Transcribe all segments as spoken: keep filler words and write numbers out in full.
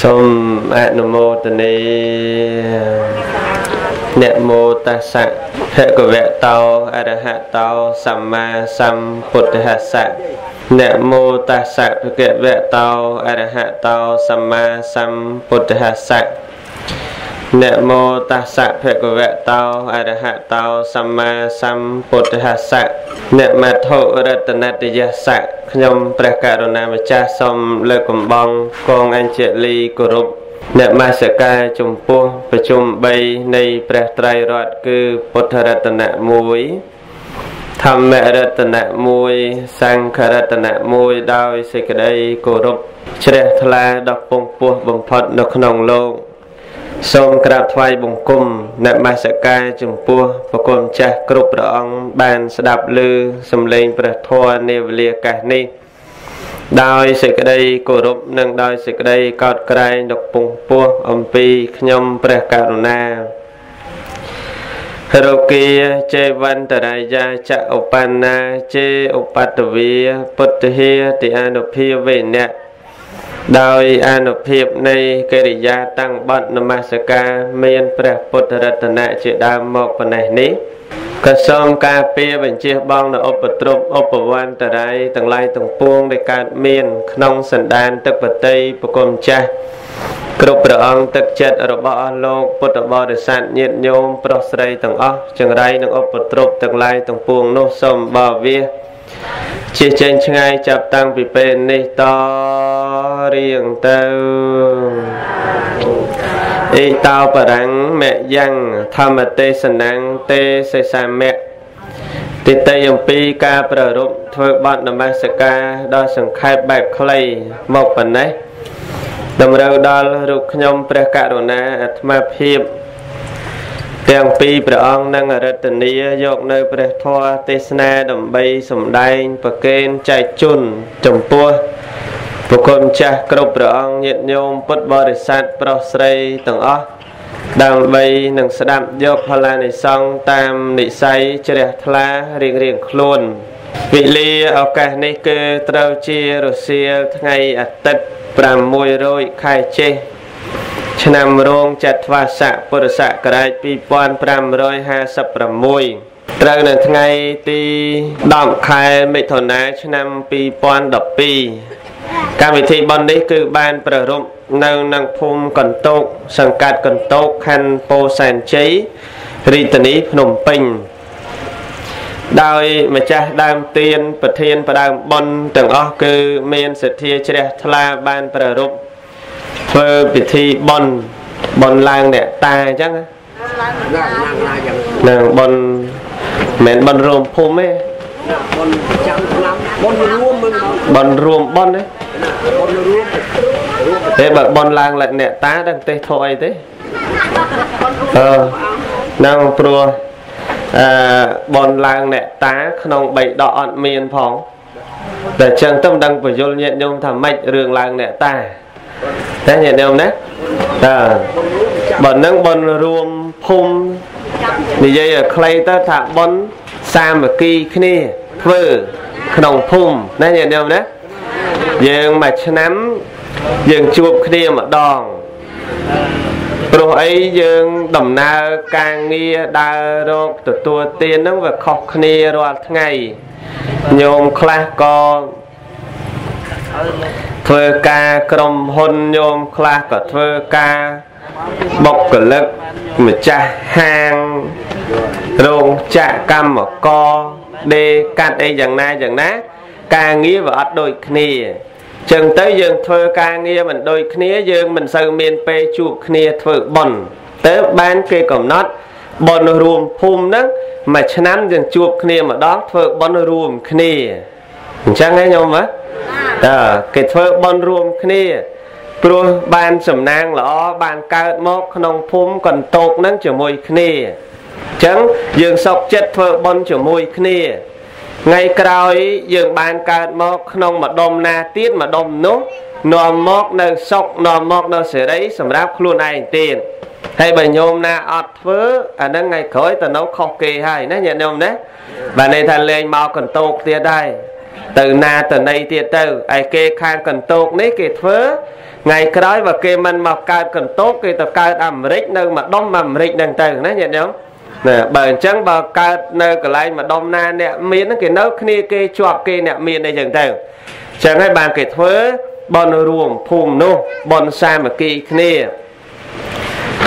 Som Namo tassa bhagavato arahato samma sambuddhassa. Namo tassa bhagavato arahato samma sambuddhassa. Namo tassa bhagavato arahato samma sambuddhassa. Namatho ratanatiyassa. ខ្ញុំព្រះករុណាម្ចាស់សូមលើកកំបងកងអញ្ជលីគោរព អ្នកមស្ការចំពោះប្រជុំ បី នៃព្រះត្រៃរតគឺពុទ្ធរតនៈ មួយ ធម្មរតនៈ មួយ សង្ឃរតនៈ មួយ ដោយសេចក្តីគោរពជ្រះថ្លាដល់ពងពោះបំផុតនៅក្នុងលោកសូមក្រាបថ្វាយបង្គំអ្នកមស្ការចំពោះប្រគុំចាស់គ្រប់ព្រះអង្គបានស្ដាប់ឮសំឡេងព្រះធម៌នាវេលាកាសនេះ ដោយសេចក្តីគោរពនឹងដោយសេចក្តីកោតក្រែងដល់ពងពោះអំពីខ្ញុំព្រះករុណា កសោមការពារបញ្ជាបងនៅឧបទ្រពឧបវន្តរាយទាំងឡាយទាំងពួងដែលកើតមានក្នុងសន្តានទឹកបតីប្រគំចាស់គ្រប់ព្រះអង្គទឹកចិត្តរបស់លោកពុទ្ធបរិស័ទញាតិញោមប្រុសស្រីទាំងអស់ចង្រៃនិងឧបទ្រពទាំងឡាយទាំងពួងនោះសូមបើវាជាចេញឆ្ងាយចាប់តាំងពីពេលនេះត เอตาปรังเมยังธรรมเทศนังเตเสสาเมติតយំពីការប្ររពធ្វើបទនមស្ការដល់សង្ខេបបែបខ្លីមកប៉ុណ្ណេះតម្រូវដល់រូបខ្ញុំព្រះករុណាអាត្មាភាពទាំងពីព្រះអង្គនិងរតនីយយកនៅព្រះធម៌ទេសនាដើម្បីសម្ដែងប្រកេនចែកជូន ចំពោះប្រគំចាស់គ្រប់ព្រះអង្គញាតិញោមពុទ្ធបរិស័ទប្រុសស្រីទាំងអស់ កម្មវិធីបននេះគឺបានប្រារព្ធនៅក្នុងភូមិកន្ទោកសង្កាត់កន្ទោកខណ្ឌពោធិ៍សែនជ័យរាជធានីភ្នំពេញ បនរួមបនទេបនរួមបនទេបើបនឡើងលក្ខណៈតាដល់ទេធ្វើអីទេអឺហ្នឹងព្រោះអឺបនឡើងអ្នកតាក្នុងបៃដកអត់មានផងតែអញ្ចឹងទៅមិនដឹងបញ្យលញាតិញោមថាម៉េចរឿងឡើងអ្នកតាតែញាតិញោមណាតើបន សាមគ្គីគ្នាធ្វើក្នុងភូមិណាញាតិញោមណាយើងមួយឆ្នាំយើងជួបគ្នាម្ដងព្រោះអីយើងដំណើរការងារដើររកទទួលទានហ្នឹងវាខុសគ្នារាល់ថ្ងៃញោមខ្លះក៏ធ្វើការក្រុមហ៊ុនញោមខ្លះក៏ធ្វើការបុគ្គលិកម្ចាស់ហាង រោងចក្រកម្មករដេកាត់អីយ៉ាងណាយ៉ាងណាការងារវាអត់ដូចគ្នាអញ្ចឹងទៅយើងធ្វើការងារមិនដូចគ្នាយើងមិនសូវមានពេលជួបគ្នាធ្វើបុណ្យទៅបានគេកំណត់បុណ្យរួមភុំហ្នឹងមួយឆ្នាំយើងជួបគ្នាម្ដងធ្វើបុណ្យរួមគ្នាព្រោះបានសំណាងល្អបានកើតមកក្នុងភុំកន្ទោកហ្នឹងជាមួយគ្នា ថ្ងៃក្រោយយើងសោកចិត្តធ្វើបន់ជាមួយគ្នាថ្ងៃក្រោយយើងបានកើតមកក្នុងម្ដុំណាទៀតម្ដុំនោះនាំមកនៅសោកនាំមកនៅសេរីសម្រាប់ខ្លួនឯងទៀតហើយបើញោមណាអត់ធ្វើអាហ្នឹងថ្ងៃក្រោយទៅនៅខុសគេហើយណាញាតិញោមណាបាទន័យថាលេងមកកន្ទោកទៀតហើយទៅណាតណៃទៀតទៅឯគេខាងកន្ទោកនេះគេធ្វើ អ Ngày khói và kê mình mọc cao cần tốt kì tập cao ẩm rích nơi mà đông ẩm rích đằng tầng đó nhận không? Bởi chẳng bà cao nơi cửa lãnh mà đông na nẹ miếng kì nấu kì kì chọc kì nẹ miếng đây chẳng tầng. Chẳng hay bàn kì thuế bọn ruộng phùm nô bọn xa mà kì kì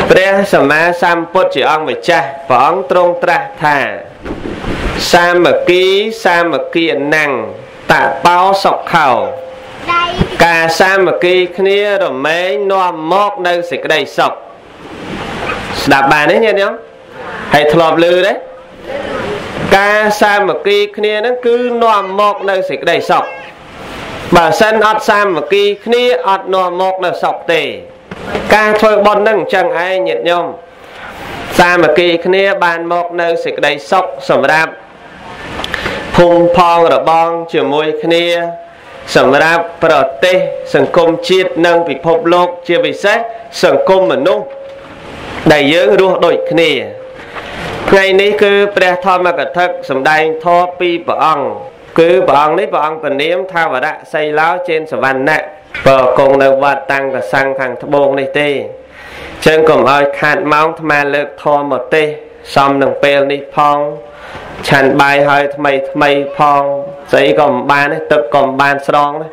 Pria sama samput chỉ ông về cha và ông trong tra thả sa mạc ký sa mạc kia năng tạ bao sọc khẩu cả sa mạc ký kia rồi mấy no móc nơi xịt đầy sọc đạp bàn đấy nha nhóc hãy thọp lư đấy cả sa mạc ký kia nó cứ no móc nơi xịt đầy sọc bà sân ọt sa mạc ký kia ọt no móc nơi sọc tề Các thôi bọn nâng chẳng ai nhận nhôm Sa mà kì khné bàn mọc nơi xịt đầy sốc sầm rạp Phùng phong rồi bong chứa mùi khné Sầm rạp bởi tế Sầm cung chiết nâng bị phốp lốc Chia bị sách sầm cung mà nung Đầy dưỡng rùa đổi khné Ngày ní cứ bè thọ mà cả thật Sầm đành thọ bi bỏ ong Cứ bỏ ong ní bỏ ong còn nếm thao vào đạ Xây láo trên sầm văn nạ Bờ công nợ vật tăng và sang khẳng thấp bông này tê Chân cũng hơi khát mong thầm mà lực thô một tê Xong nâng bèo này phong Chẳng bài hơi thầm mây thầm mây phong Giấy gồm bán tức gồm bán sông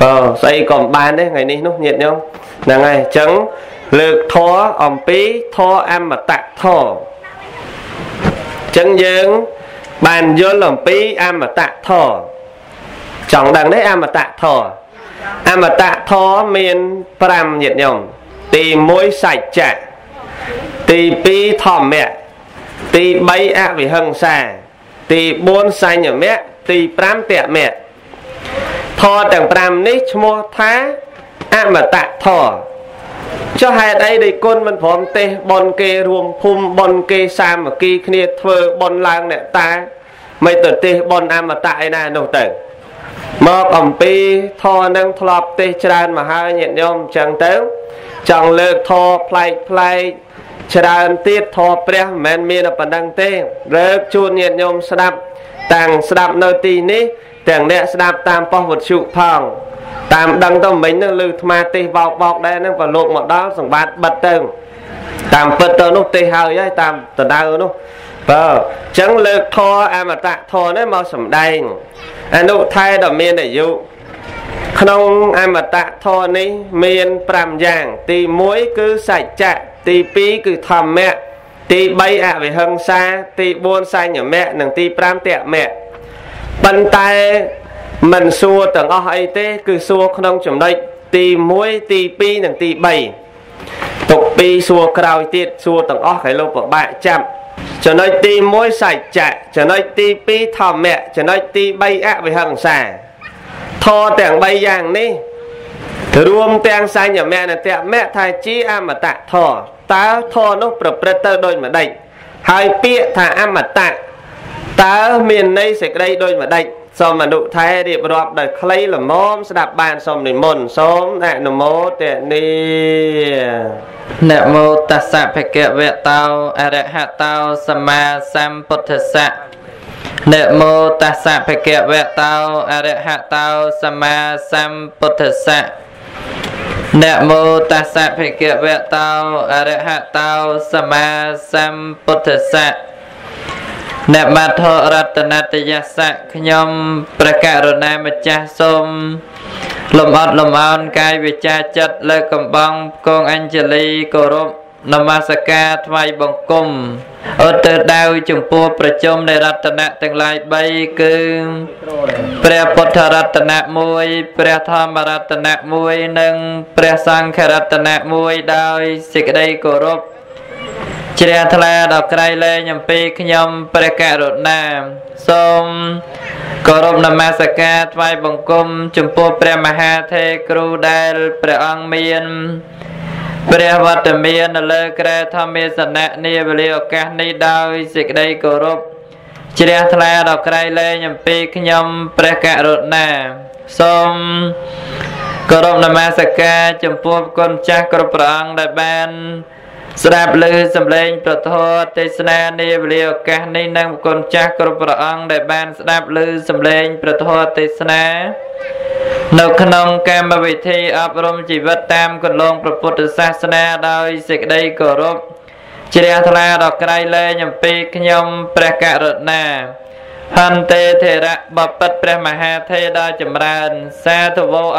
Bờ giấy gồm bán đấy ngày này nó nhiệt nhông Nâng này chân lực thô ổng bí thô em mà tạc thô Chân dưỡng bàn dôn ổng bí em mà tạc thô Chẳng đằng đấy em mà tạc thô Em mà tạ thó miền pram nhiệt nhồng Tì mối sạch chạ Tì bí thòm mẹ Tì bấy ạ vì hân xa Tì bốn xanh ở mẹ Tì pram tẹ mẹ Thó tàng pram ní chmô thá Em mà tạ thó Cho hai đây đi côn văn phóng tê Bọn kê ruộng phùm Bọn kê xa mà kì khní thơ Bọn lang nẹ ta Mấy tờ tê bọn em mà tạ nà nâu tờ Một ổng bí thô nâng thọp tí tràn mà hai nhận nhôm chẳng tớm Chẳng lực thô plạch plạch Tràn tiết thô bếp mẹn miên ở phần đăng tế Rớp chôn nhận nhôm sạp Tàng sạp nơi tí ní Tàng nẹ sạp tam bó vật trụ phòng Tạm đăng tâm bánh nâng lưu thma tí vọc vọc đá nâng và lộp một đó Sẵn bát bật tầng Tạm bật tớ núp tí hơi ấy tạm tớ đau núp Vâng Chẳng lực thô em mà tạ thô nế màu sẩm đành Anh ụ thay đỏ miên để dụ Không em mà tạ thô ní Miên pram giang Tì muối cứ sạch chạy Tì bí cứ thầm mẹ Tì bay ạ về hân xa Tì buôn xa nhỏ mẹ Nâng tì pram tẹ mẹ Bần tay Mình xua tưởng ơ ấy tế Cứ xua không chùm địch Tì muối tì bí nâng tì bày Tục bí xua khao tiết Xua tưởng ơ khái lộp ở bại chạm Chẳng nói tí mối sạch chạy Chẳng nói tí bí thò mẹ Chẳng nói tí bay ác với hằng xà Thô tàng bay giang ní Rùm tàng xa nhỏ mẹ là tẹo mẹ thai chí am mà tạ thô Táo thô nó bật bật tơ đôi mà đạch Hai bịa thả am mà tạ Táo miền này sẽ đây đôi mà đạch Xong mà nụ thay điệp rộp đời khlây là mồm Sẽ đạp bàn xong để mồn xóm Nạ nụ mô tệ ni Nạ mô ta sạ phá kẹ vệ tao A rạ hạ tao Sama sam bột thật sạ Nạ mô ta sạ phá kẹ vệ tao A rạ hạ tao Sama sam bột thật sạ Nạ mô ta sạ phá kẹ vệ tao A rạ hạ tao Sama sam bột thật sạ Nạp mát hộ rát tà nát tà giá sạc Nhóm bà kạ rô nà mà chá xôm Lùm ọt lùm ọn Cái vị chá chất lời cầm bóng Công anh chá lý cổ rộp Namasaka thvai bóng cung Ôt tớ đau chung pua Pra chôm nè rát tà nát tàng lai bay Cứ Pria bột thà rát tà nát mùi Pria thòm bà rát tà nát mùi Nâng Pria sang khá rát tà nát mùi Đói xích đầy cổ rộp Chỉ ra thật là đọc cây lên nhằm phí khá nhằm bà kạ rốt nà Xong Cổ rộp namasaka thvai bóng cung Chúng bố bà mà hà thê kru đèl bà ong miên Bà vật tử miên lơ kre thâm miên sẵn nạ ni bà liều kát ni đôi Dịch đầy cổ rộp Chỉ ra thật là đọc cây lên nhằm phí khá nhằm bà kạ rốt nà Xong Cổ rộp namasaka chúng bố con chắc cổ rộp bà ong đại bàn Srap lưu xâm lên bà thô Tây sna ni bà liều kát ni năng con chắc cổ bà ong đại bàn Srap lưu xâm lên bà thô Tây sna នៅក្នុងកម្មវិធីអប់រំជីវិតតាមគន្លងព្រះពុទ្ធសាសនាដោយសេចក្ដីគោរព ក៏តម្រូវត្រូវចាំខ្ញុំប្រកាសរណាថ្មភាពនឹងបានឱកាសទូនាទីដើម្បីនឹងអរតនីយនៅព្រះធម៌ទេ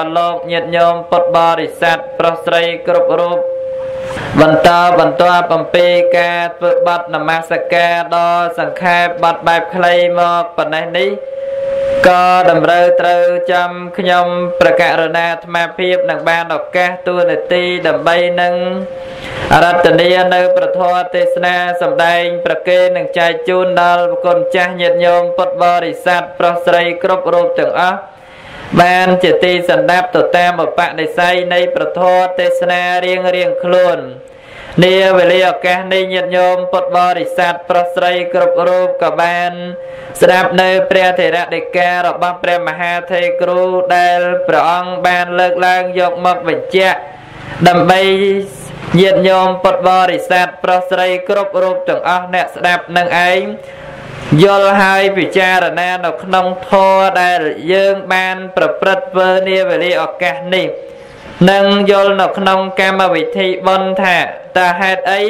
សនាសម្ដែងប្រគេននឹងចែកជូនដល់បុគ្គលម្ចាស់ញាតិញោមពុទ្ធបរិស័ទប្រស្រីគ្រប់រូបទាំងអស់បានជាទីសន្តាប់ទៅតាមបបៈនិស័យនៃព្រះធម៌ទេសនារៀងៗខ្លួន នេះវេលាឱកាសនៃញាតិញោមពុទ្ធបរិស័ទប្រស្រីគ្រប់រូបទាំងអស់អ្នកស្ដាប់នឹងឯងយល់ហើយពិចារណានៅក្នុងធម៌ដែលយើងបានប្រព្រឹត្តធ្វើនេះវេលាឱកាសនេះ នឹងយល់នៅក្នុងកម្មវិធីបុណ្យថាតើហេតុអី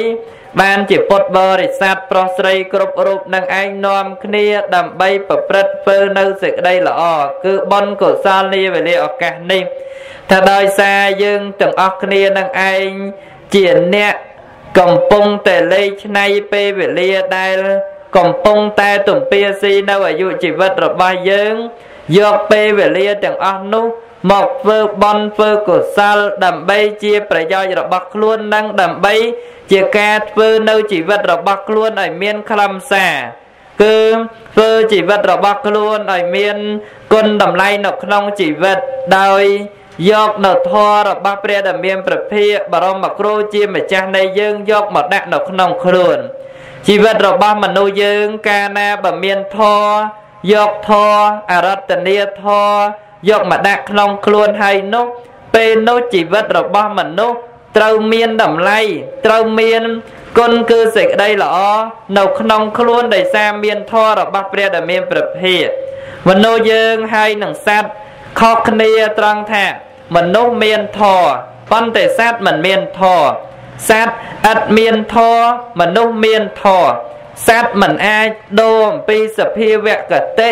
បានជាពុទ្ធបរិស័ទប្រស្រីគ្រប់រូបនឹងឯងនាំគ្នាដើម្បីប្រព្រឹត្តធ្វើនៅសេចក្ដីល្អគឺបុណ្យកុសលនាវេលាឱកាសនេះ មកធ្វើបន់ធ្វើកុសលដើម្បីជាប្រយោជន៍របស់ខ្លួននិងដើម្បីជាការធ្វើនៅជីវិតរបស់ខ្លួនឲ្យមានខ្លឹមសារគឺធ្វើជីវិតរបស់ខ្លួនឲ្យមានគុណតម្លៃនៅក្នុងជីវិតដោយយកនៅធម៌របស់ព្រះដែលមានព្រះភិក្ខបរមគ្រូជាម្ចាស់នៃយើងយកមកដាក់នៅក្នុងខ្លួនជីវិតរបស់មនុស្សយើងកាលណាបើមានធម៌ យកធម៌អរតនីយធម៌យកមកដាក់ក្នុងខ្លួនហើយនោះពេលនោះជីវិតរបស់មនុស្សត្រូវមានតម្លៃត្រូវមានគុណគឺសេចក្ដីល្អនៅក្នុងខ្លួនដោយសារមានធម៌របស់ព្រះដែលមានព្រះភិក្ខមនុស្សយើងហើយនឹងសត្វខុសគ្នាត្រង់ថាមនុស្សមានធម៌ សត្វមិនអាចដូរអំពីសភាវៈគតិ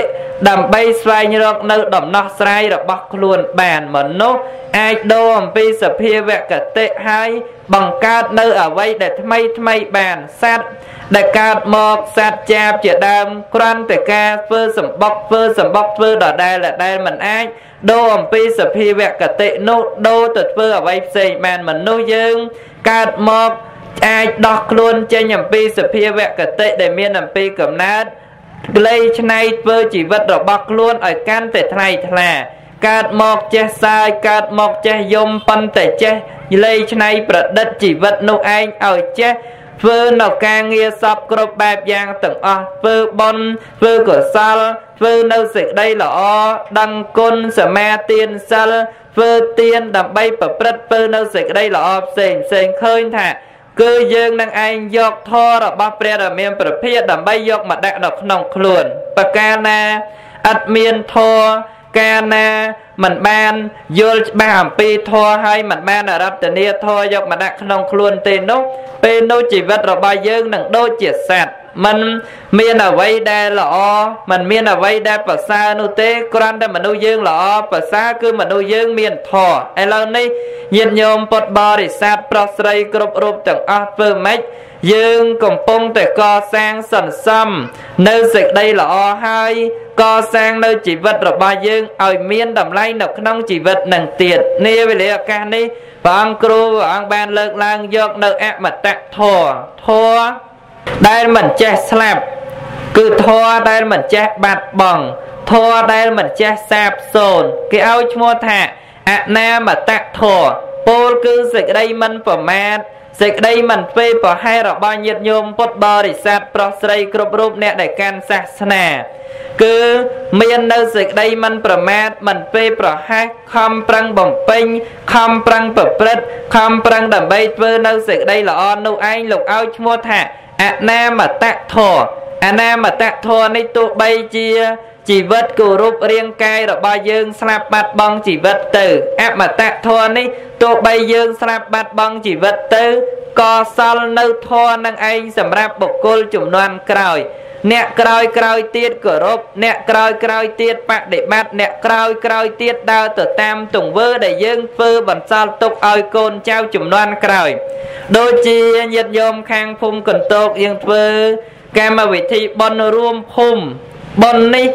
ដើម្បីស្វែងរកនៅដំណោះស្រាយរបស់ខ្លួនបានមនុស្សអាចដូរអំពីសភាវៈគតិហើយបង្កើតនៅអ្វីដែលថ្មីថ្មីបានសត្វដែលកើតមកសត្វចាបជាដើមគ្រាន់តែការធ្វើសម្បុកធ្វើសម្បុកធ្វើដដែលដដែលមិនអាចដូរអំពីសភាវៈគតិនោះដូរទៅធ្វើអ្វីផ្សេងបានមនុស្សយើងកើតមក អាចដោះខ្លួនចេញអំពីសភាវៈគតិដែលមានអំពីកំណត់ក្លេឆ្នៃធ្វើជីវិតរបស់ខ្លួនឲ្យកាន់តែថ្លៃថ្លាកើតមកចេះសាយកើតមកចេះយំប៉ុន្តែចេះលេឆ្នៃប្រឌិតជីវិតនោះឯងឲ្យចេះធ្វើនៅការងារសពគ្រប់បែបយ៉ាងទាំងអស់ធ្វើបុណ្យធ្វើកុសលធ្វើនៅសេចក្ដីល្អដឹងគុណសមាទានសិលធ្វើទានដើម្បីប្រព្រឹត្តធ្វើនៅសេចក្ដីល្អផ្សេងផ្សេងឃើញថា គឺយើងនឹងឯងយកធម៌របស់ព្រះរាមាព្រះភិយដើម្បីយកមកដាក់នៅក្នុងខ្លួនប្រកាលណាអត់មានធម៌កាលណាមិនបានយល់ច្បាស់អំពីធម៌ហើយមិនបានអរតនីយធម៌យកមកដាក់ក្នុងខ្លួនទេនោះពេលនោះជីវិតរបស់យើងនឹងដូចជាសត្វមិនមានអ្វីដែលល្អមិនមានអ្វីដែលប្រសើរនោះទេគ្រាន់តែមនុស្សយើងល្អប្រសើរគឺមនុស្សយើងមានធម៌ឥឡូវនេះញាតិញោមពុទ្ធបរិស័ទប្រស្រីគ្រប់រូបទាំងអស់ធ្វើម៉េច យើងកំពុងតែកសាងសន្សំនៅសេចក្ដីល្អហើយកសាងនៅជីវិតរបស់យើងឲ្យមានតម្លៃនៅក្នុងជីវិតនឹងទៀតនេះវេលាឱកាសនេះព្រះអង្គគ្រូព្រះអង្គបានលើកឡើងយកនៅអមតៈធម៌ធម៌ដែលមិនចេះស្លាប់គឺធម៌ដែលមិនចេះបាត់បង់ធម៌ដែលមិនចេះសាបសូន្យគេឲ្យឈ្មោះថាអណាមតៈធម៌ពលគឺសេចក្ដីមិនប្រមាទ សេចក្ដីមិនធ្វើប្រហែសរបស់ញាតិញោមពុទ្ធបរិស័ទប្រស្រីគ្រប់រូបអ្នកដែលកាន់សាសនាគឺមាននៅសេចក្ដីមិនប្រមាទមិនពេលប្រហែសខំប្រឹងបំពេញខំប្រឹងប្រព្រឹត្តខំប្រឹងដើម្បីធ្វើនៅសេចក្ដីល្អនោះឯងលោកឲ្យឈ្មោះថាអណាមតៈធម៌អណាមតៈធម៌នេះទោះបីជា Jiwat kurup riêng kai raba jeung slap bat bong jiwat teu amata thoa ni to bay jeung slap bat bong jiwat teu ko sal neu thoa nang aeng samrap bukul chumnuan kroi nek kroi kroi tiet kurup nek kroi kroi tiet padi bat nek kroi kroi tiet dau to tam tung vơ dai jeung phơ bant sal tuk oi kon chau chumnuan kroi doi chi nhiet yom khang phum kon tok jeung phơ kama vithi bon ruom phum bon ni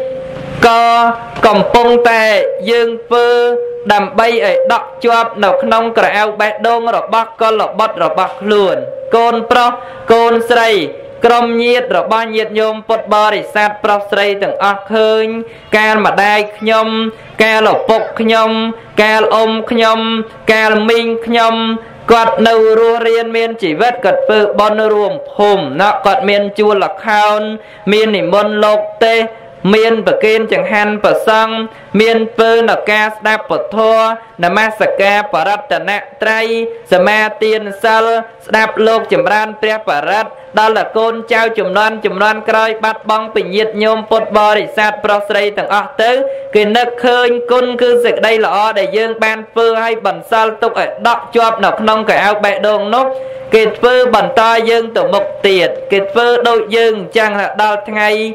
có còn bông tè dương phơ đầm bay ấy đọc chuột nọc nong cả eo bé đông rồi bóc con lọc bót rồi bóc luôn con pro con sậy krom nhiệt rồi ba nhiệt nhôm bột bò để sát pro sậy từng óc hơi ca mà đai nhôm ca lọc bọc nhôm ca ôm nhôm ca minh nhôm cọt nâu rùa riêng miền chỉ vết cọt phơ bon ruộng hùm nọ cọt miền chua lọc khao miền nỉ môn lộc tê miền bờ kênh chẳng han bờ sông miền phơ nọ ca đạp bờ thua nà ma sạc ca bờ rát tà nạ trai sờ ma tiền sal đạp lộc chùm ran tre bờ rát đó là côn trao chùm non chùm non cõi bắt bóng bình nhiệt nhôm bột bò để sát bờ sậy từng óc tứ cái nước khơi côn cứ dịch đây lọ để dương ban phơ hay bẩn sal tục ở đọ chuột nọ nong cái áo bẹ đông nốt cái phơ bẩn to dương tổ mộc tiệt cái phơ đôi dương chẳng là đo ngay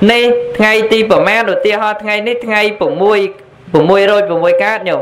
này ngày ti bờ mẹ đầu tiên họ ngày này ngày bổ môi bổ môi rồi bổ môi cát nhở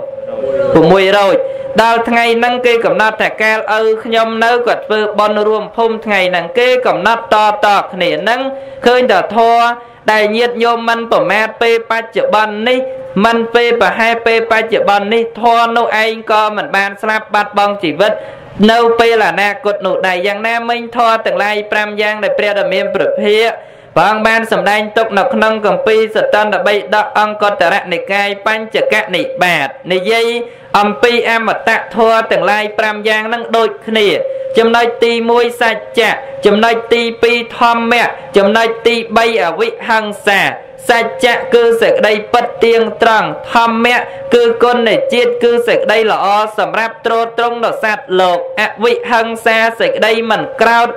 bổ môi rồi đào ngày nâng kê cầm nát thẻ ca ơ nhom nấu quật vơ bon ruộng phum ngày nâng kê cầm nát to tọt nỉ nâng khơi đào thoa đại nhiệt nhôm mặn bờ mẹ pe ba triệu ban này mặn pe bờ hai pe ba triệu ban này thoa nấu anh co mình ban slap bát bong chỉ vứt nấu pe là na cột nụ đầy giang nam minh thoa từng lai pram giang để pre đầm miên bực hia bằng ban sầm đanh tục nọc nông cầm pi sờ tân đã bị đọ ông con tờ rạ này cay pan chở cát này bạt này dây ông pi em mà tạ thua từng lai pram giang nâng đôi khỉ chấm nói ti môi sạch chạ chấm nói ti pi thom mẹ chấm nói ti bay ở vị hằng xà sạch chạ cứ sực đây bất tiếng trăng thom mẹ cứ con này chết cứ sực đây là o sầm ráp trô trông đỏ sạt lột à vị hằng xà sực đây mình crowd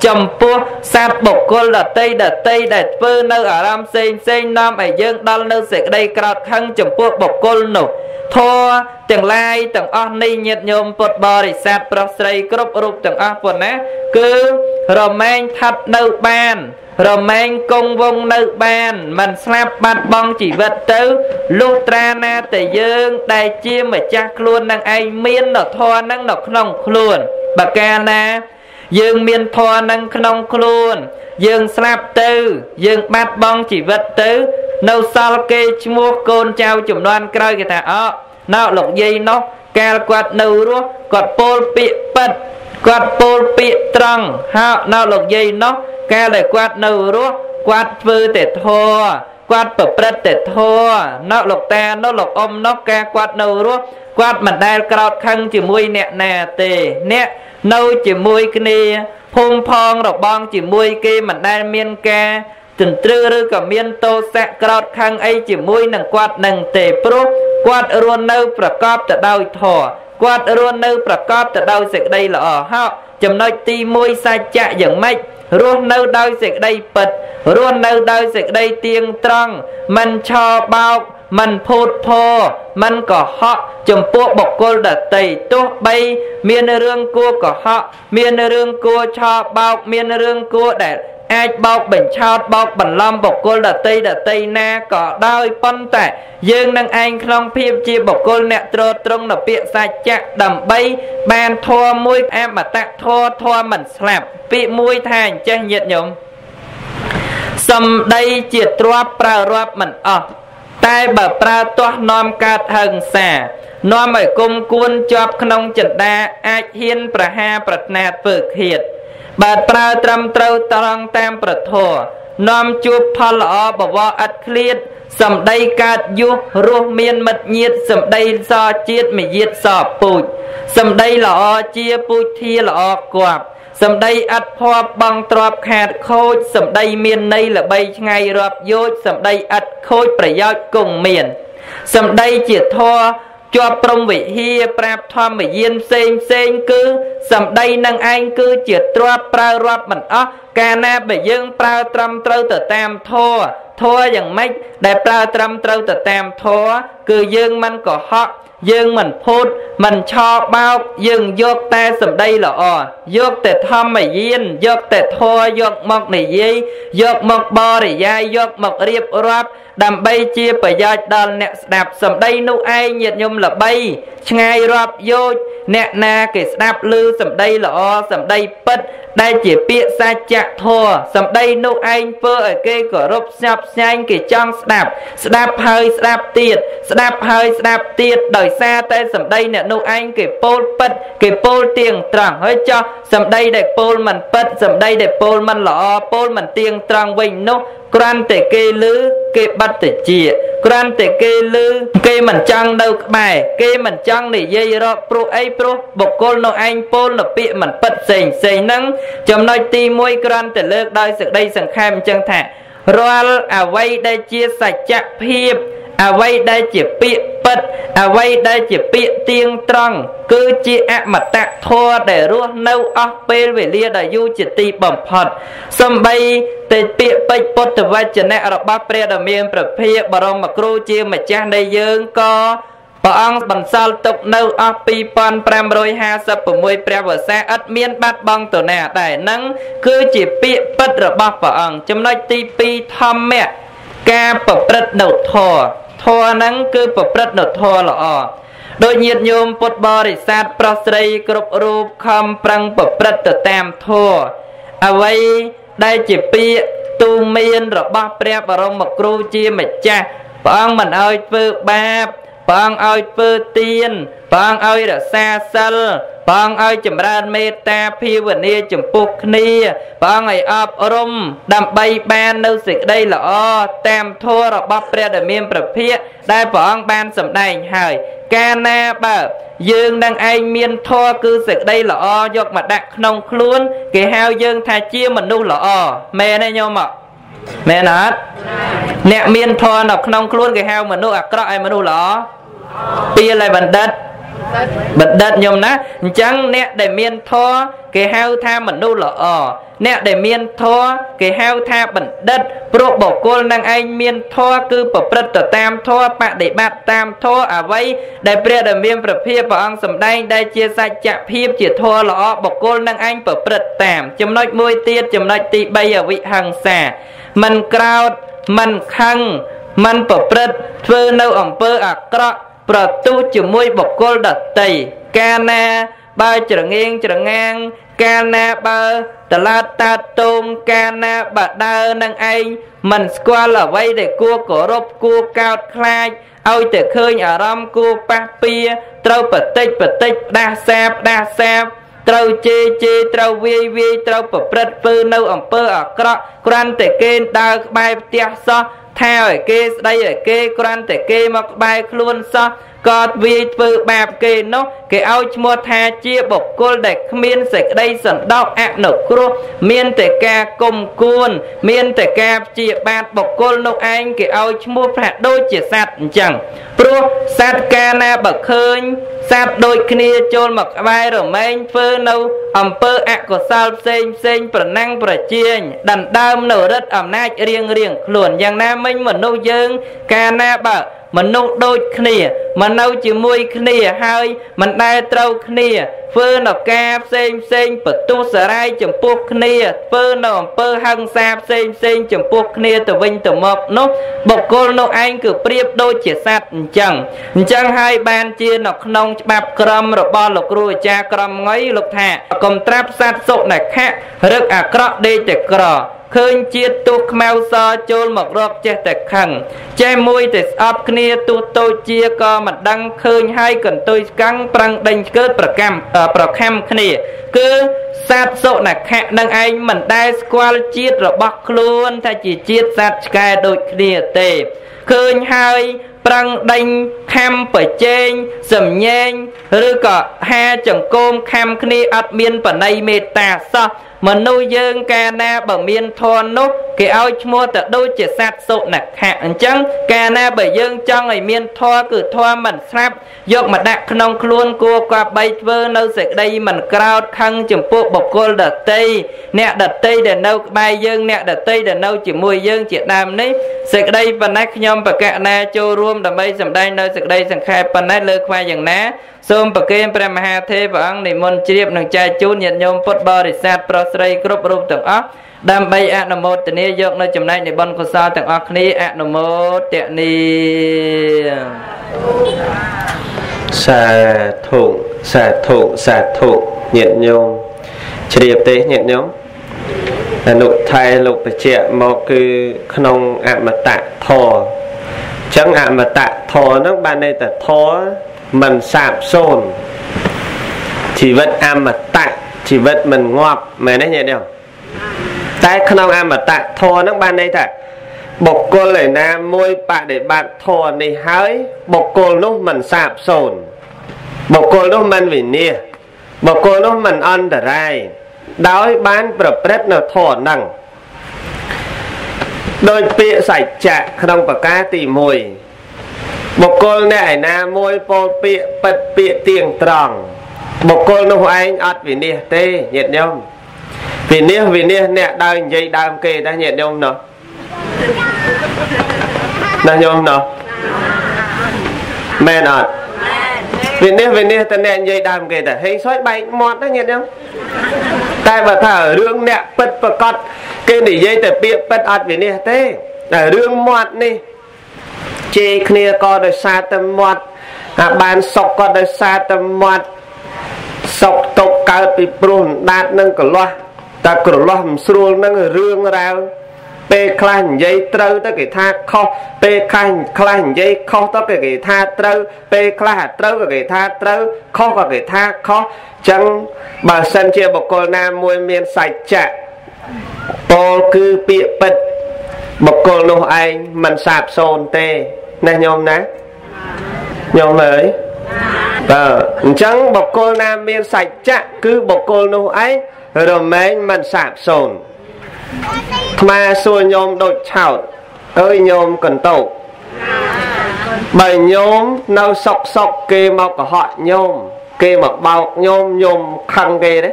chấm pua sạt bộc con là tây đợt tây đợt phơ nơi ở nam sen sen nam ở dương đan nơi sực đây crowd hằng chấm pua bộc con nổ thua từng lai từng o ni nhiệt nhôm bột bò để sạt pro sấy crop rup từng o phần á cứ roman thắt nâu ban roman công vong nâu ban mình slap bát bong chỉ vật tứ lutrana tề dương đại chia mà chắc luôn năng anh miên nọ thoa năng nọ nòng luôn bà ca na dương miên thoa năng nòng luôn dương slap tứ dương bát bong chỉ vật tứ nâu sao kê mua côn trao chủng đoan cơi kìa thả ó nào lộc dây nó kẹt quạt nâu ruốc quạt pol bị bật quạt pol bị trăng hạo nào lộc dây nó kẹt lại quạt nâu ruốc quạt vư để thua quạt bật bật để thua nào lộc ta nó lộc ôm nó kẹt quạt nâu ruốc quạt mặt đai cọt khăn chỉ mui nẹt nè tề nẹt nâu chỉ mui cái nè phun phong độc bong chỉ mui kia mặt đai miên ca từng trưa rư cả miên tô sẽ cọt khăn ấy chỉ mui nằng quạt nằng tề pro quạt ruộng nâu bạc cọp từ đầu thò quạt ruộng nâu bạc cọp từ đầu sẹt đây là ở hậu chấm nói ti môi sai chạ giống mày ruộng nâu đau sẹt đây bật ruộng nâu đau sẹt đây tiếng trăng mình cho bao mình phốt phò mình có họ chấm pua bọc cô đã tẩy tốt bay miên rương cua có họ miên rương cua cho bao miên rương cua để ai bọc bệnh chót bọc bệnh lâm bọc cô là tây là tây na có đôi phân tẻ dương năng anh không phim chia bọc cô nẹ trô trông là bịa xa chạc đầm bay bàn thua môi em mà tạc thua thua mình slap bị môi thành chơi nhiệt nhũng xâm đây chia trua pra rộp mình ọ tai bà pra toa nom cát hằng xà nom ở cung cuôn chóp khăn chật đa ai hiên pra ha pra nạt vực hiệt bạt prao trầm trâu trăng tam bờ thò nôm chuột phal ó bảo vợ ắt liệt sầm đây cát yu ruột miên mật nhiệt sầm đây so chiết mì nhiệt so bụi sầm đây lọ chia bụi thia lọ quạp sầm đây ắt pho bằng trọp hạt khôi sầm đây miên đây là bay ngay rọp vô sầm đây ắt khôi bảy giao cùng miền sầm đây chỉ thò Cho prom vị hia prap thom vị yên sen sen cứ sầm đây năng anh cứ chìa trua pra rap mình ó cana bị dương pra tram trâu từ tam thua thua dần mấy để pra tram trâu từ tam thua cứ dương mình có họ dương mình phun mình cho bao dương dốt ta sầm đây là ó dốt tệ thom vị yên dốt tệ thua dốt mọc này dây dốt mọc bò này dai dốt mọc riệp rap đầm bay chia bởi do đòn nẹt đạp sầm đây nu ai nhiệt nhung là bay ngay rap vô nẹt na kể đạp lư sầm đây là ó sầm đây pet đây chỉ biết xa chạ thua sầm đây nu anh phơ ở cây của rộp sập nhanh kể trong đạp đạp hơi đạp tiệt đạp hơi đạp tiệt đời xa tay sầm đây nẹt nu anh kể pol pet kể pol tiền trăng hơi cho sầm đây để pol mình pet sầm đây để pol mình là ó pol mình tiền trăng vinh nu Quran tệ kê lư kê bắt tệ chìa Quran tệ kê lư kê mình chăng đâu bài kê mình chăng để dây rọ pro ấy pro bọc côn nó anh pol nó bị mình bật sình sình nắng chấm nói ti môi Quran tệ lư đôi sự đây sẵn kham chăng thả Roal à vay đây chia sạch chặt hiệp à vay đây chỉ bị bật à vay đây chỉ bị tiếng trăng cứ chia mặt tạ thua để rua nâu óc bê về lia đời du chỉ ti bẩm phật sâm bay Tây bị bách bột từ vách chân nè ở bắp rè đầm miên bờ phía bờ rồng mà cru chia mà cha đây dương co bờ ông bằng sao tục nâu ấp pi pon prem rồi ha sập bờ môi prem bờ xe ất miên bắt băng tổ nè đại nắng cứ chỉ bị bách ở bắp bờ ông chấm nói ti pi tham mẹ ca bờ bách nổ thò thò nắng cứ bờ bách nổ thò lọ đôi nhiệt nhôm bột bò để sát bờ sấy cột rup khom prang bờ bách từ tam thò à vậy đây chỉ biết tu miên rồi bác bè bà rong một cru chia mệt cha bọn mình ơi vư ba bọn ơi vư tiên bọn ơi là xa xal bọn ơi chùm ra mê ta phi vần nia chùm bục nia bọn ấy ọp rung đâm bay ban nâu xịt đây là o tam thua rồi bác bè đầm miên bà phía đây bọn ban sầm đành hỏi Kana bờ dương đang anh miên thoa cư sực đây là o dọc mà đặt nông luôn kể hao dương thà chia mình nu là o mẹ này nhau mà mẹ nát nẹt miên thoa nọc nông luôn kể hao mình nu à cọ ai mình nu là o tia lại bật đất bật đất nhom nát chẳng nẹt để miên thoa kể hao tha mình nu là o nẹt để miên thoa kể hao tha bật đất pro bỏ cô đang anh miên thoa cư bỏ bật tờ tam thoa bạn để bạn tam thoa à vậy để bia để miên bật phe bỏ ăn sầm đây đây chia sạch chạm phe chỉ thoa lọ bỏ cô đang anh bỏ bật tam chấm nói môi tiết chấm nói tị bây ở vị hàng xà mình crowd mình khăng mình bỏ bật phơi nâu ẩm phơi à cọ bỏ tu chỉ môi bỏ cô đặt tay cana ba trở ngang trở ngang cana ba tờ la ta tôm cana ba đa năng anh mình qua là vay để cua cổ rộp cua cao khai ôi từ khơi ở râm cua papia trâu bật tích bật tích đa xa đa xa trâu chê chê trâu vi vi trâu bật bật phư nâu ẩm phơ ở cọ quan tệ kênh đa bài tia so theo ở kê đây ở kê quan tệ kê mọc bài luôn so có vì vợ bạc kê nó cái ao mua tha chia bọc cô đẹp miên sạch đây sẵn đọc ạ nổ cua miên tệ ca cùng cuôn miên tệ ca chia bạc bọc cô nông anh cái ao mua phạt đôi chia sạch chẳng pro sát ca na bậc hơi sát đôi kia chôn mặc vai rồi mênh phơ nâu ẩm phơ ạ của sao xênh xênh phần năng và chia đàn đam nổ đất ẩm nách riêng riêng luồn giang nam minh mà nâu dương ca na bậc mình nấu đôi kia mình nấu chỉ môi kia hơi mình đai trâu kia phơi nọc ca xem xem bật tu sờ rai chấm buộc kia phơi nọc phơi hăng sạp xem xem chấm buộc kia từ vinh từ mộc nốt bọc cô nấu anh cứ priệp đôi chia sạch chẳng chẳng hai ban chia nọc nông bạp cầm rồi bo lộc ruồi cha cầm ngấy lộc thả cầm tráp sát sụn này khác rất à cọ đi để cọ khơi chia tu mèo so chôn một rọc che tẹt khẳng che môi tẹt ấp kia tu tôi chia co mặt đăng khơi hai cần tôi căng prang đánh cướp program program kia cứ sát sộ là khẽ năng anh mình đai squal chia rồi bóc luôn thay chỉ chia sát cái đôi kia tề khơi hai prang đánh kham bởi chênh, dầm nhanh, rư cỏ ha chẳng côm kham khni át miên bởi này mê tà xa. Mà nô dương ca na bởi miên thua nốt, kì áo mua tờ đôi chỉ sát sộn nạc hạng chăng. Ca na bởi dương chăng ấy miên thua cử thua mẩn sạp. Dọc mà đạc nông khuôn cua qua bây vơ nâu sạch đây mẩn kraut khăng chừng bộ bọc cô đợt tây. Nẹ đợt tây để nâu bài dương, nẹ đợt tây để nâu chỉ mùi dương chỉ đàm nấy. Sạch đây và nách nhóm bởi ca na chô ruông đầm bây dầm đây nâu sạch đây sẵn khai bằng nách lơ khoa dàng ná. Xôm bởi kênh bởi mà hà thê và ăn nền môn triếp nâng chai chú nhận nhôm phút bò để sát bò srei krup rup tang ap dam bay anamot tani yok no chomnai ni bon kosal tang ap kni anamot tani sa thu sa thu sa thu nhiet nhom chriep te nhiet nhom anuk thai luk pache mok kư knong amata tho chang amata tho nang ban nai ta tho man sap son chivat amata chỉ vật mình ngọt mà nó nhẹ đều tay không ăn mà tạ thô nó ban đây thật bọc cô lại na môi bạn để bạn thô này hái bọc cô lúc mình sạp sồn bọc cô lúc mình vì nia bọc cô lúc mình ăn đờ rai đói bán bập bét nào thô nặng đôi pịa sạch chạ không có cá tì mùi bọc cô này na môi po pịa bật pịa tiền tròn bọc cô nó anh ắt vì nè tê nhiệt nhom vì nè vì nè nè đau dây đau kề đã nhiệt nhom nó đau nhom nó men ắt vì nè vì nè ta nè dây đau kề ta hay xoay bay mọt đã nhiệt nhom tai và thở rương nè bật và cọt kề để dây ta bịa bật ắt vì nè tê thở rương mọt nè chê kia co đời xa tâm mọt bàn sọc co đời xa tâm mọt sọc tộc cao bị bùn đát nâng cả loa ta cả loa hầm sương nâng rương rao pe khăn dây trâu ta cái tha kho pe khăn khăn dây kho ta cái tha trâu pe khăn trâu cái tha trâu kho cái tha kho chẳng bà sân chia bọc cô nam môi miên sạch chạ bồ cứ bịa bật bọc cô nô anh mình sạp sồn tê nè nhom nè nhom ấy chẳng bọc cô nam miên sạch chạ cứ bọc cô nô ấy rồi mấy mình sạp sồn mà xua nhôm đột chảo ơi nhôm cần tẩu bởi nhôm nâu sọc sọc kê mọc của họ nhôm kê mọc bọc nhôm nhôm khăn kê đấy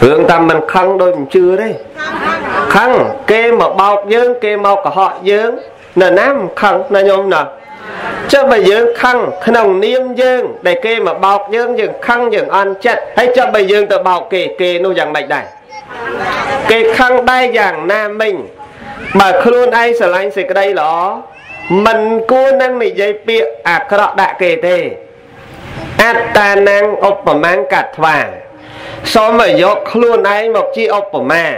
hướng tâm mình khăn đôi mình chưa đấy khăn kê mọc bọc dưỡng kê mọc của họ dưỡng nè nam khăn nè nhôm nè cho bà dương khăn nồng niêm dương để kê mà bọc dương dương khăn dương ăn chết hay cho bà dương tự bọc kê kê nô dạng bạch này kê khăn đai dạng nam mình mà khuôn ai sở lạnh xịt đây đó mình cô năng này dây bịa à khá đọ đạ kê tê át ta năng ốp bà mang cạt vàng so mà dọc khuôn ai một chi ốp bà mà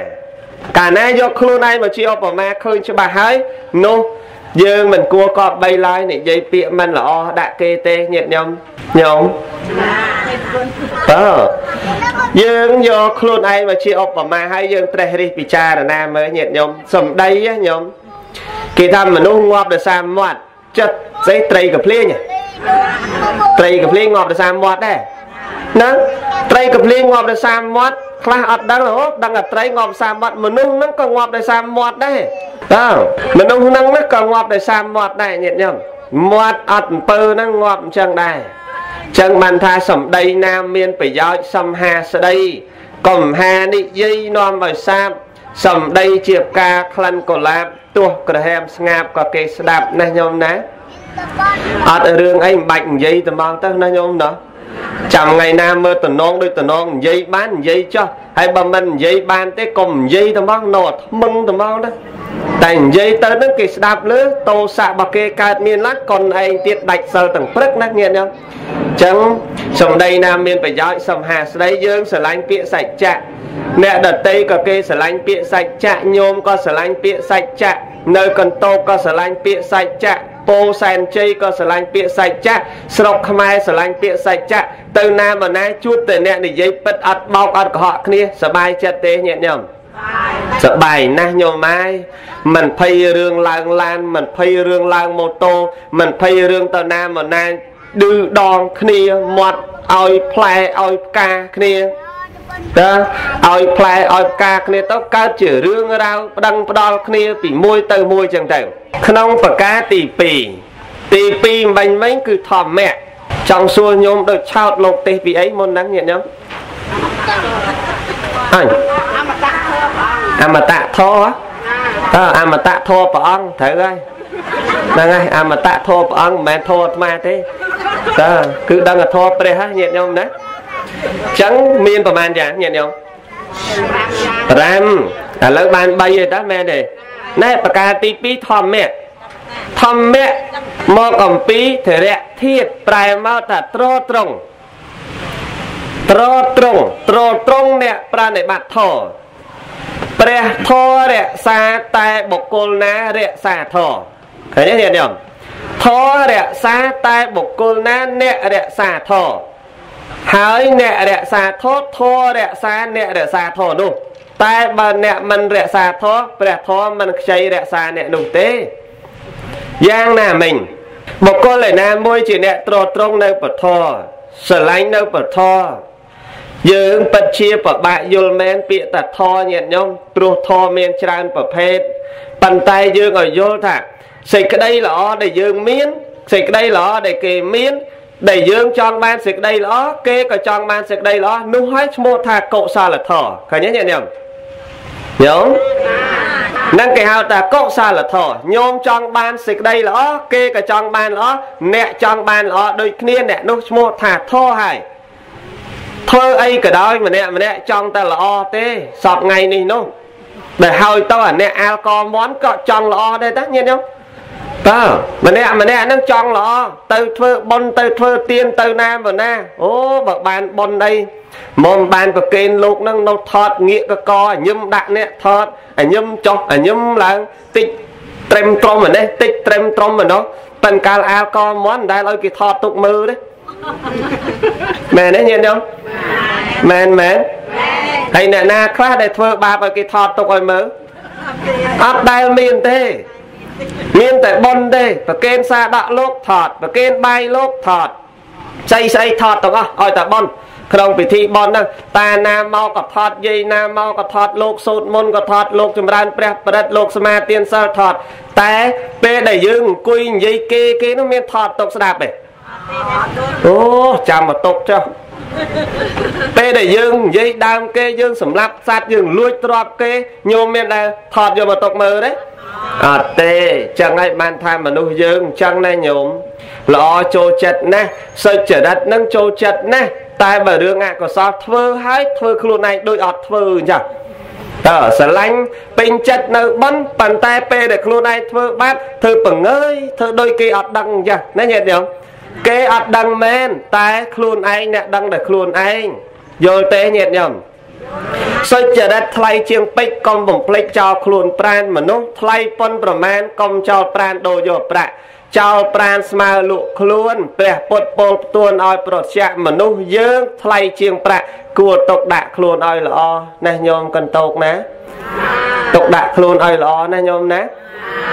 cả nay dọc khuôn ai một chi ốp bà mà khơi cho bà hái nô dương mình cua cọp bay lai này dây bịa mình là o đã kê tê nhiệt nhom nhom đó dương do khuôn ai mà chia ốp và mà hai dương tre đi bị cha là nam mới nhiệt nhom sầm đây á nhom kỳ tham mà nó ngọt được xa mọt chất dây tre cặp lia nhỉ tre cặp lia ngọt được xa mọt đấy nó tre cặp lia ngọt được xa mọt khá ọt đang là ốp đang là tre ngọt xa mọt mà nung nó còn ngọt được xa mọt đấy đó mình ông năng nó còn ngọt để xa mọt này nhiệt nhầm mọt ọt pơ nó ngọt chẳng đài chẳng bàn tha sầm đây nam miên phải giói sầm hà sờ đây cẩm hà đi dây non vào xa sầm đây chiệp ca khăn cổ lạp tua cửa hem ngạp có kê đạp này nhôm ná ọt ở rương anh bạch dây từ bao tớ nó nhôm đó chẳng ngày nam mơ từ non đôi từ non dây bán dây cho hay bà mình dây bán tới cẩm dây từ bao nọt mưng từ bao đó thành dây tới nó kì đạp lứa tô xạ bà kê cạt miên lắc còn anh tiết đạch sờ tầng phất nát nghiện nhau chẳng xong đây nam miên phải giói xong hà đấy dương sở lánh pịa sạch chạ nẹ đợt tây có kê sở lánh pịa sạch chạ nhôm có sở lánh pịa sạch chạ nơi cần tô có sở lánh pịa sạch chạ bô sàn chây có sở lánh pịa sạch chạ sọc khmai sở lánh pịa sạch chạ từ nam và nai chút từ nẹ để dây bật ọt bọc ọt của họ kia sở bài chặt tế nhẹ nhầm Bài nát nhôm mai mình phay rương lang lan mình phay rương lang mô tô mình phay rương tờ nam mà nang đưa đòn kia mọt oi play oi ca kia đó oi play oi ca kia tóc cá chữ rương rau đăng đòn kia bị môi từ môi chẳng thèm không phải cá tì pì tì pì mình mấy cứ thòm mẹ trong xua nhôm được chào lộc tì pì ấy môn nắng nhẹ nhõm anh amata tho á, amata tho bà ông thử coi, đang ai amata tho bà ông mẹ tho ma thế, đó cứ đang là tho đây ha nhẹ nhõm đấy, trắng miên bà man già nhẹ nhõm, ram, à lỡ ban bay rồi đó mẹ này, nãy bà cà tì pí thầm mẹ, thầm mẹ, mò cẩm pí thể lệ thiệt, tài mau thật tro trống, tro trống, tro trống nè, bà này bạt thò. ព្រះធររក្សាតែបុគ្គលណារក្សាធរឃើញទេញាតិញោមអញ្ចឹងព្រះធររក្សាតែបុគ្គលណារក្សាធរ dương bạch chia và bạc dồi men bị tạt thò nhẹ nhõm, trù thò men tràn và phết, bàn tay dương ở dồi thả, xịt cái đây lọ để dương miến, xịt cái đây lọ để kề miến, để dương tròn ban xịt đây lọ, kê cả tròn ban xịt đây lọ, nung hết một thà cậu xa là thò, khởi nhớ nhẹ nhõm, nhớ, năng cái hào ta cậu xa là thò, nhôm tròn ban xịt đây lọ, kê cả tròn ban lọ, nẹt tròn ban lọ, đôi kia nẹt nung một thà thò hải. Thôi ấy cái đó mà nè mà nè trong ta là o thế sọp ngày này nó để hơi tao à nè alcohol món cọ trong là o đây tất nhiên không ta mà nè mà nè nó trong là o từ thưa bon từ thưa tiên từ nam và na ô bậc bàn bon đây mồm bàn bậc kênh lục nó nó thọt nghĩa cái co nhâm đạn nè thọt à nhâm cho à nhâm là tích trem trom mà nè tích trem trom mà nó tần cal alcohol món đây lôi cái thọt tục mưa đấy mẹ đấy nhận không mẹ mẹ thầy nè na khá để thưa ba vào cái thọt tục rồi mớ áp đai miên thế miên tại bon thế và kênh xa đạ lốp thọt và kênh bay lốp thọt xây xây thọt tổng không ôi tại bon không bị thi bon đâu ta na mau cọp thọt dây na mau cọp thọt lốp sụt môn cọp thọt lốp chùm ran bẹt bẹt lốp sma tiên sơ thọt té bê đầy dương quy dây kê kê nó miên thọt tục xa đạp ấy ô chạm mà tục cho tê để dương dây đam kê dương sầm lấp sát dương lôi trọp kê nhôm men là thọt vô mà tục mờ đấy à tê chẳng ai bàn tham mà nuôi dương chẳng nay nhôm lọ trôi chật nè sợi chở đất nâng trôi chật nè tai mà đưa ngã có sao thưa hái thưa kêu này đôi ọt thưa nhở tờ sờ lanh bình chật nợ bắn bàn tay pê để kêu này thưa bát thưa bẩn ơi thưa đôi kia ọt đằng nhở nói nhẹ nhở kê ọt đăng men ta khuôn anh nè đăng để khuôn anh vô tế nhẹ nhầm sơ chờ đất thay chiêng bích công vùng plek cho khuôn pran mà nó thay phân bà man công cho pran đồ dồ bạc cho pran mà lụ khuôn bè bột bột tuôn oi bột chạm mà nó dương thay chiêng bạc của tộc đạ khuôn oi lọ nè nhôm cần tộc ná tộc đạ khuôn oi lọ nè nhôm ná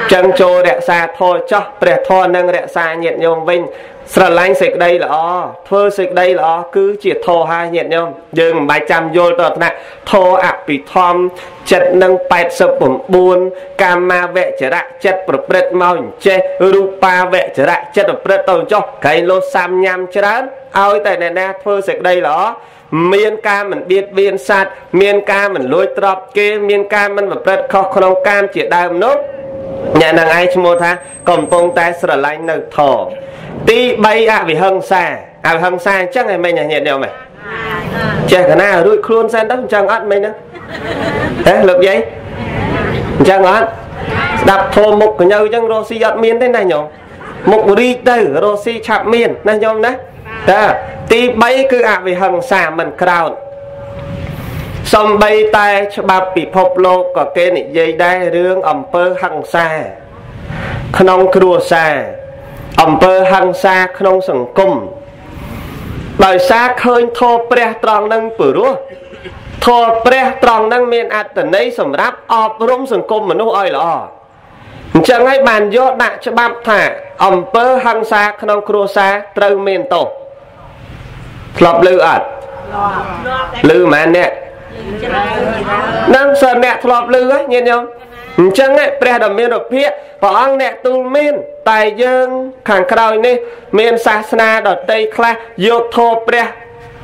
chân chô đẹp xa thôi cho bè thô nâng đẹp xa nhẹ nhôm vinh sờ lanh xịt đây là o, thưa xịt đây là o, cứ chỉ thô hai nhẹ nhom, dừng bài trăm vô tật nè, thô áp bị thom, chật nâng bẹt sập bổn buồn, cam ma vệ trở lại chật bật bật mau che, rupa vệ trở lại chật bật bật tàu cho, cái lô sam nham chớ đán, ao tại này nè, thưa xịt đây là o, miên cam mình biết biên sát, miên cam mình lôi trọp kia, miên cam mình bật bật khó khăn cam chỉ đam nốt, nhà nàng ai chim mô tha, cầm bông tay sờ lanh nâng thò. Tí bay ạ à vì hăng xa ạ à hăng xa chắc ngày mình nhà nhẹ đều mày chè cả na đuôi khuôn sen đất chẳng ớt mình nữa thế lượt giấy chẳng ớt đập thô mục của nhau chẳng rô si giọt miên thế này nhổ mục đi từ rô si chạm miên này nhôm đấy đó tí bay cứ ạ à vì hăng xa mình crowd xong bay tay cho bà bị phộc lô có cái này dây đai rương ẩm pơ hăng xa không cua xa ẩm bơ hăng xa không sẵn cung đời xa khơi thô bè tròn nâng bửa rua អញ្ចឹងឯងបានយកដាក់ច្បាប់ថាអំពើហិង្សាក្នុងគ្រួសារត្រូវមានទោស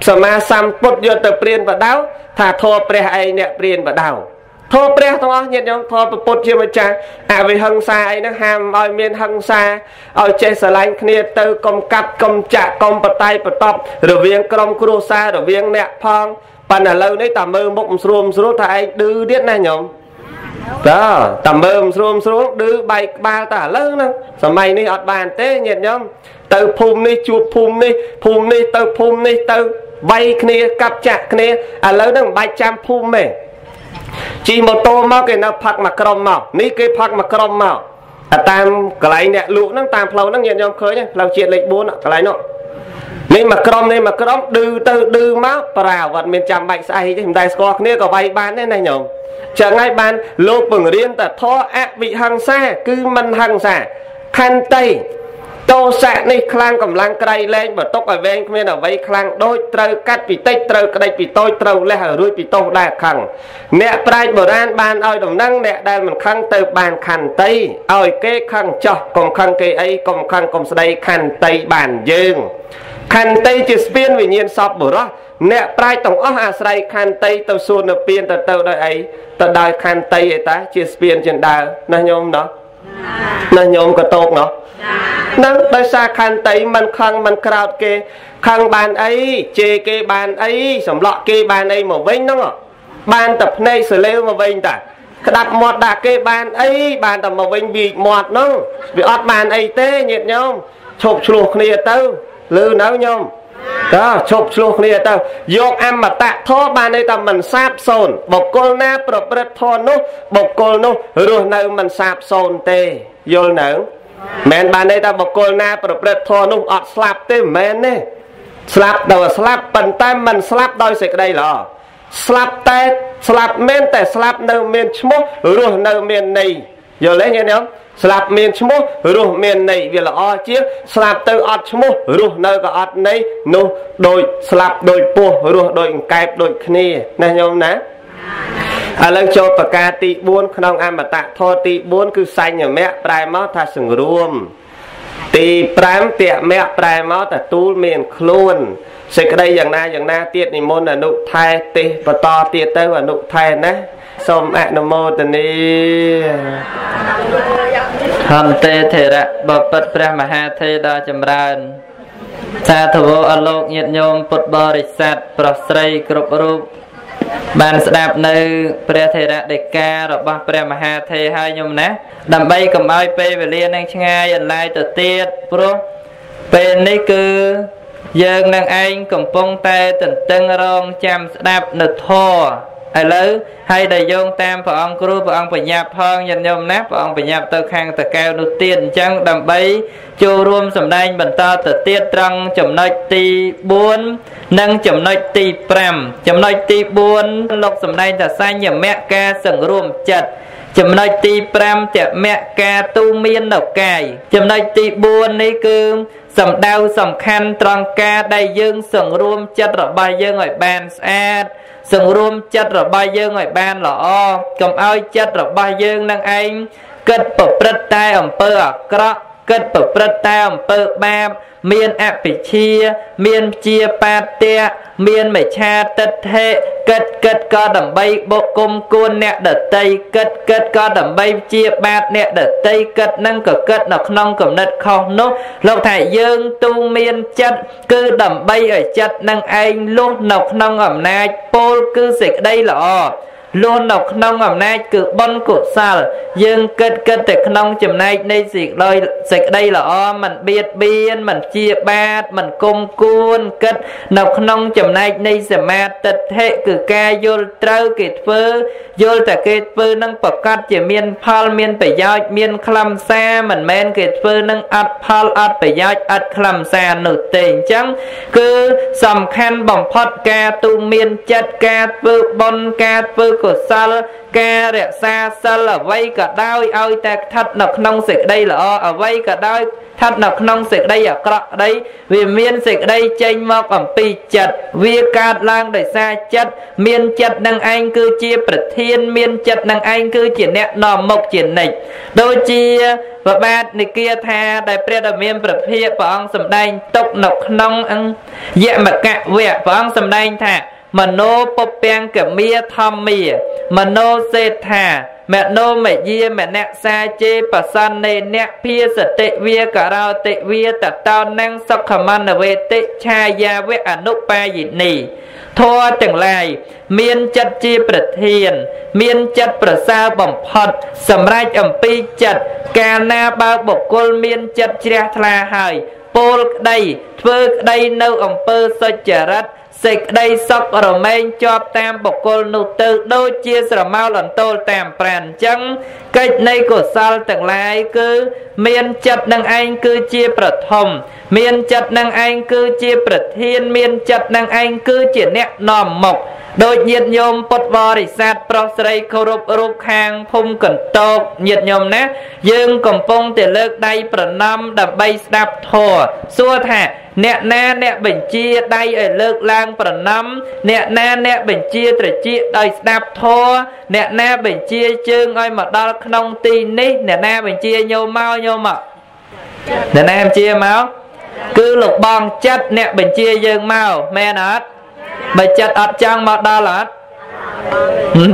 สมาสัมพุทธยตเปลี่ยนបដៅថាធัวព្រះឯងអ្នកเปลี่ยនបដៅធัวព្រះទាំងអស់ញាតិញោមធัวពពុទ្ធជាម្ចាស់អវិហិង្សាអីហ្នឹងហាមឲ្យមានហិង្សាឲ្យចេះស្រឡាញ់គ្នាទៅកំកាត់កំចាក់កំបតៃបតបរវាងក្រុមគ្រួសាររវាងអ្នកផងបណ្ណឥឡូវនេះតែមើលមុខស្រួមស្រួលថាឯងឌឺទៀតណាញោមតើតើមើលស្រួមស្រួលឌឺបែកក្បាលតើឥឡូវហ្នឹង បាយគ្នាកាប់ចាក់គ្នាឥឡូវហ្នឹងមិនបាច់ចាំភូមិទេជីម៉ូតូមកគេនៅផឹកមួយក្រុមមកនេះគេផឹកមួយក្រុមមកអាតាមកន្លែងអ្នកលក់ហ្នឹងតាមផ្លូវហ្នឹងញាតិញោមឃើញផ្លូវជាលេខ តោសៈនេះខ្លាំងកម្លាំងក្រៃលែងបើຕົកឲ្យវែងគ្នាដល់វែងខ្លាំងដូចត្រូវកាច់ពីតិចត្រូវក្តិចពីតូចត្រូវលះរួចពីតោសដាក់ខੰងអ្នកប្រាជ្ញបុរាណបានឲ្យដំណឹងអ្នកដែលមិនខੰងទៅបានខੰងទៅ นั่นដោយសារខន្តីມັນខ្លាំងມັນក្រោតគេខាងបានអីជេគេបានអីសម្លក់គេបានអីមកវិញហ្នឹងបានតែភ្នែកសិលាវមកវិញតាក្តាប់មាត់ដាក់គេបានអីបានតែមកវិញវាមាត់ហ្នឹងវាអត់បានអីទេញាតិញោមឈប់ឆ្លោះគ្នាទៅលើនៅញោមតើឈប់ឆ្លោះគ្នាទៅយកអមតៈធម៌បានន័យថាមិនសាបសូន្យបុគ្គលណាប្រព្រឹត្តធម៌នោះបុគ្គលនោះរស់នៅមិនសាបសូន្យទេយល់នៅ មែនបានន័យថាបុគ្គលណាប្រព្រឹត្តធម៌នោះអត់ស្លាប់ទេមែនទេស្លាប់តែស្លាប់មែនតែស្លាប់នៅមានឈ្មោះរស់នៅមានន័យយល់ទេញាតិញោមស្លាប់មានឈ្មោះរស់មានន័យវាល្អជាងស្លាប់ទៅអត់ឈ្មោះរស់នៅក៏អត់ន័យនោះដូចស្លាប់ដូចពស់រស់ដូចកែបដូចគ្នាណាញោមណា ឥឡូវចូលបកាទី បួនក្នុងអមតៈធម៌ទី បួនគឺសញ្ញមៈប្រែមកថាសង្រួម ទី ប្រាំ ពៈមៈប្រែមកតទូលមានខ្លួនសេចក្ដីយ៉ាងណាយ៉ាងណាទៀតនិមន្តអនុថែទេសបន្តទៀតទៅអនុថែណាសូមអនុមោទនាហន្តេថេរៈបព្វព្រះមហាថេរដ៏ចម្រើនសាធវោអលោកញាតិញោមពុទ្ធបរិស័ទប្រស្រីគ្រប់រូប បានស្ដាប់នៅព្រះធេរៈដីការបស់ព្រះមហាថេរហើយញោមណាដើម្បីកុំឲ្យពេលវេលានឹងឆ្ងាយអន្លាយទៅទៀតព្រោះពេលនេះគឺយើងនឹងឯងកំពុងតែតន្ទឹងរង់ចាំស្ដាប់នធម៌ឥឡូវហើយដែលយើងតាមព្រះអង្គគ្រូព្រះអង្គបញ្ញាផងញោមណាព្រះអង្គបញ្ញាទៅខាងតកែវនោះទៀតអញ្ចឹងដើម្បីចូលរួមសម្ដែងបន្តទៅទៀតត្រង់ចំណុចទី បួន និងចំណុចទី 5 ចំណុចទី 4 លោកសម្ដែងថាសញ្ញមៈការសង្រួមចិត្ត ចំណុចទី 5 ចំណុចទី 6 លោកសម្ដែងថាសញ្ញមៈការសង្រួមចិត្ត ចំណុចទី 7 គឺសង្រួមចិត្តរបស់យើងឲ្យបានស្អាត សង្រួមចិត្តរបស់យើងឲ្យបានល្អ កុំឲ្យចិត្តរបស់យើងនឹងឯងគិតប្រព្រឹត្តតែអំពើអាក្រក់ គិតប្រព្រឹត្តតែអំពើបាប មានអបិជា មានជាបាប អ្នកដតី គិតគិតក៏ដើម្បីបុគ្គលគួនអ្នកដតី គិតនឹងក៏គិតនៅក្នុងគំនិតខុសនោះលោកថាយើងទូលមានចិត្តគឺដើម្បីឲ្យចិត្តនឹងឯងលោះនៅក្នុងអំណាចពលគឺសេចក្ដីល្អ luôn đọc nông ẩm nay cứ bón cột sal dương kết kết để nông chấm nay đây dịch đây dịch đây là o mình biết biên mình chia bát mình cung cuôn kết đọc nông chấm nay đây sẽ mát tật hệ cứ ca vô trâu kết phơ vô ta kết phơ nâng bậc cát chỉ miên phal miên phải giao miên khlam xa mình men kết phơ nâng ắt phal ắt phải giao ắt khlam xa nửa tiền trắng cứ sầm khăn bằng phật ca tu miên chất ca phơ bon ca phơ của sal ca rẽ xa sal ở vây cả đau ao ta thật nọc nông sệt đây là o ở vây cả đau thật nọc nông sệt đây ở cọ đây vì miên sệt đây tranh mọc ẩm pi chật vi ca lang để xa chật miên chật năng anh cứ chia bật thiên miên chật năng anh cứ chỉ nẹt nọ mộc chỉ nịch đôi chia và ba này kia tha đại pre đầm miên bật thiên phóng sầm đây tốc nọc nông ăn dẹ mặt cạ vẹ phóng sầm đây thả mano popiang cả mía tham mía mano sét thả mẹ nô mẹ dìa mẹ nẹ xa chê bà san nê nẹ phía sở tệ vía cả rao tệ vía tạp tao năng sọc khả măn ở về tệ cha gia với ảnh nụ ba dị nì thua từng lại miên chất chê bật hiền miên chất bật sao bẩm phật sầm rách ẩm pi chất ca na bao bộc côn miên chất chê thla hài pôl đầy phơ đầy nâu ẩm pơ sơ chả rách sạch đây sọc ở mênh cho tam bọc cô nụ tư đôi chia sờ mau lần tô tam bàn chân cách này của sao tầng lái cứ miên chất năng anh cứ chia bật hồng miên chất năng anh cứ chia bật thiên miên chất năng anh cứ chỉ nẹ nòm mộc đôi nhiên nhôm bột vò để sát bọc sợi khâu rụp rụp hàng phung cẩn tộc nhiệt nhôm nát dương cầm phong tiền lực đây bật năm đập bay đạp thò xua thả nẹ na nẹ bình chia đây ở lực la Phật năm nè na nè bình chia trời chia đời đạp thô nè na bình chia chương ơi mà đo nông tin ní nè na bình chia nhô mau nhô mọ nè na em chia máu cứ lục bong chất nè bình chia dương mau men hết bà chất ọt trăng mà đo là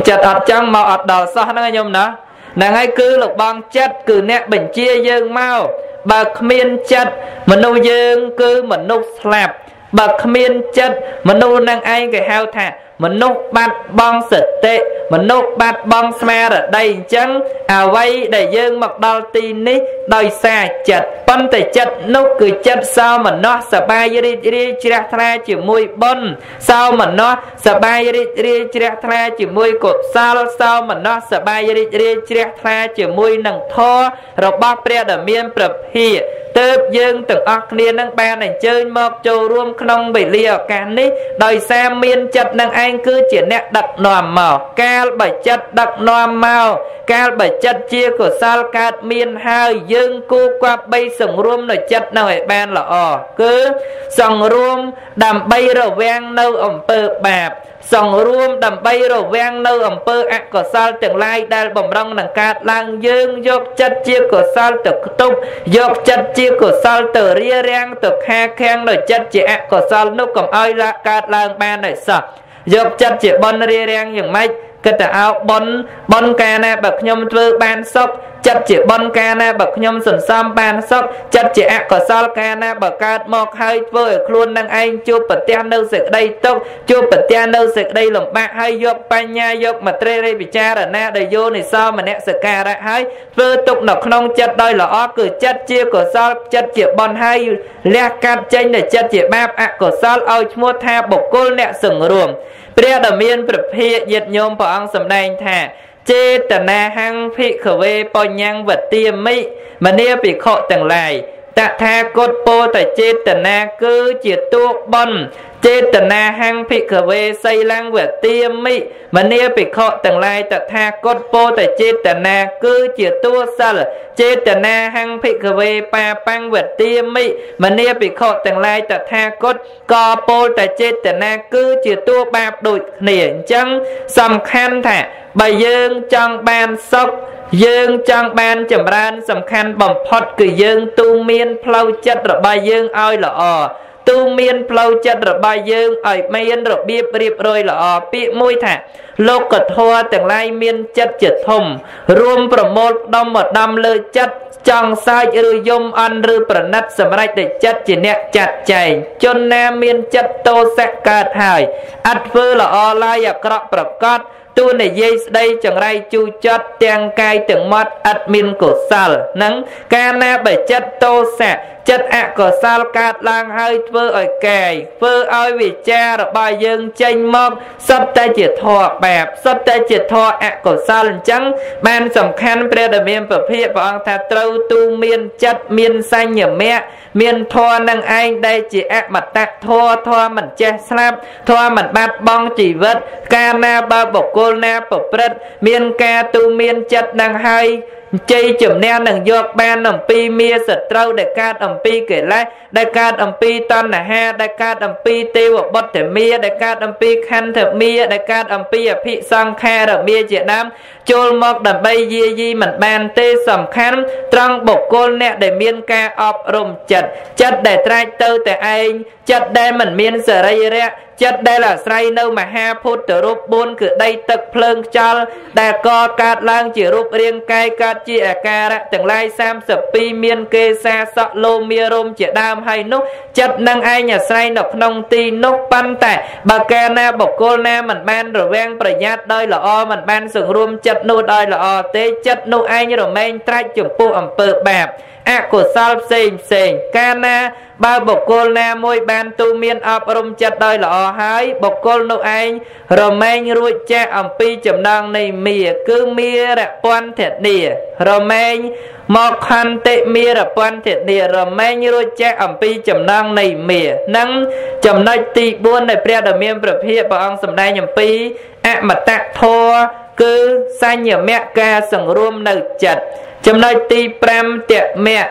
chất ọt trăng mà ọt đo sao nó nhôm nữa nàng ấy cứ lục bong chất cứ nè bình chia dương mau bà miên chất mình nô dương cứ mình nô slap bà miên chất mình nô năng anh cái hao thả mình nô bát bong sệt tệ mình nô bát bong sma ở đây chăng à vay để dương mặc đo tin ní đòi xa chật bắn tài chật nô cười chật sao mà nó sợ ba yri yri chia thra chỉ môi bôn sao mà nó sợ ba yri yri chia thra chỉ môi cột sao sao mà nó sợ ba yri yri chia thra chỉ môi nằng tho rồi ba pre đã miên bập hì tớp dương từng óc liên năng ba này chơi mọc trâu ruom nông bị liều cán ní đòi xa miên chật năng anh cứ chỉ nẹt đặt nòm màu ca bảy chất đặt nòm màu ca bảy chất chia của sao cát miên hai dương cu qua bay sòng ruom nội chất nào hệ ban là ò cứ sòng ruom đầm bay rầu vang nâu ẩm pơ bạp sòng ruom đầm bay rầu vang nâu ẩm pơ ạ của sao từng lai đa bầm rong nàng cát lang dương dọc chất chia của sao từ tung dọc chất chia của sao từ ria rang từ kha khang nội chất chỉ ạ của sao nút cầm oi ra cát lang ban nội sọ dọc chất chỉ bon ria rang những mách cái ta áo bon bon ca na bậc nhom vơ ban sóc chất chỉ bon ca na bậc nhom sần sam ban sóc chất chỉ ạ của sao ca na bậc cát mọc hai vơ luôn năng anh chưa bật ten đâu sực đây tông chưa bật ten đâu sực đây lòng ba hai dọc ban nha dọc mà tre đây bị cha là na đầy vô này sao mà nè sực ca ra hai vơ tục nọc nông chất đây là ó cử chất chia của sao chất chỉ bon hai le cát tranh để chất chỉ ba ạ của sao ôi mua tha bộc cô nè sừng ruồng pre đầm miên bập hẹ nhiệt nhom bỏ ông sầm đanh thả chê tần na hăng phị khở về po nhang vật tiêm mỹ mà nia bị khọ tầng lại tạ tha cốt po tại chê tần na cứ chia tuộc bon chê tần na hăng phị khở về xây lang vật tiêm mỹ mà nia bị khọ tầng lại tạ tha cốt po tại chê tần na cứ chia tuộc sal chê tần na hăng phị khở về pa pang vật tiêm mỹ mà nia bị khọ tầng lại tạ tha cốt co po tại chê tần na cứ chia tuộc ba đôi nẻ chăng sầm khăn thả bà dương trong ban sóc dương trong ban chẩm ran sầm khăn bầm phật cử dương tu miên plau chất rồi bà dương oi là o tu miên plau chất rồi bà dương oi miên rồi biếp riệp rồi là o bị môi thả lô cật hoa từng lai miên chất chật thùng ruom bờ một đông một đâm lơ chất trong sai rư yum ăn rư bờ nát sầm rách để chất chỉ nẹt chặt chảy chôn nam miên chất tô sẹt cạt hài ắt vơ là o lai à cọ bờ cát tu này dây đây chẳng rai chu chót tang cai tưởng mót admin cổ sal nắng cana bảy chất tô sạ chất ạ cổ sal cát lang hơi vơ ở cài vơ ơi vì cha rồi bài dương tranh mong sắp tay chỉ thọ bẹp sắp tay chỉ thọ ạ cổ sal trắng ban sầm khăn predamin bập hiệp bằng thà trâu tu miên chất miên xanh nhở mẹ miên thọ năng anh đây chỉ ạ mặt tạc thọ thọ mình che slap thọ mình bát bong chỉ vớt cana ba bọc cô na bập rết miên ca tu miên chất năng hay chi chấm nè nằng giọt ban nằm pi mía sệt trâu đại ca nằm pi kể lại đại ca nằm pi tan nà ha đại ca nằm pi tiêu bọt bọt thể mía đại ca nằm pi khăn thể mía đại ca nằm pi ở phi sang kha ở mía Việt Nam chôn mọc đầm bay dì dì mình ban tê sầm khăn trăng bộc côn nè để miên ca ọp rùm chật chật để trai tơ tại anh chật để mình miên sờ ray ra chất đây là say nâu mà ha phút từ rúp buôn cứ đây tật phơn chal đà co cát lang chỉ rúp riêng cây cát chi à ca ra từng lai sam sập pi miên kê sa sọ lô mia rôm chỉ đam hay nút chất năng ai nhà say nọc nông ti nốt pan tẻ bà ca na bọc cô na mình ban rồi vang bờ nhát đôi là o mình ban sừng rôm chất nô đôi là o tế chất nô ai như rồi men trai chủng pu ẩm bờ bẹp ạ của sao sền sền ca na ba bọc cô na môi ban tu miên ọp rôm chất đôi là o hai bọc côn nô anh rồi men ruột cha ẩm pi chấm năng này mìa cứ mìa đã quan thiệt nìa rồi men một hành tệ mìa đã quan thiệt nìa rồi men ruột cha ẩm pi chấm năng này mìa nắng chấm năng tì buôn này pre đầm miên bập hiệp bảo ông sầm đai nhầm pi ạ mặt tạ thua cứ sai nhiều mẹ ca sừng rôm nợ chật chấm năng tì prem tiệt mẹ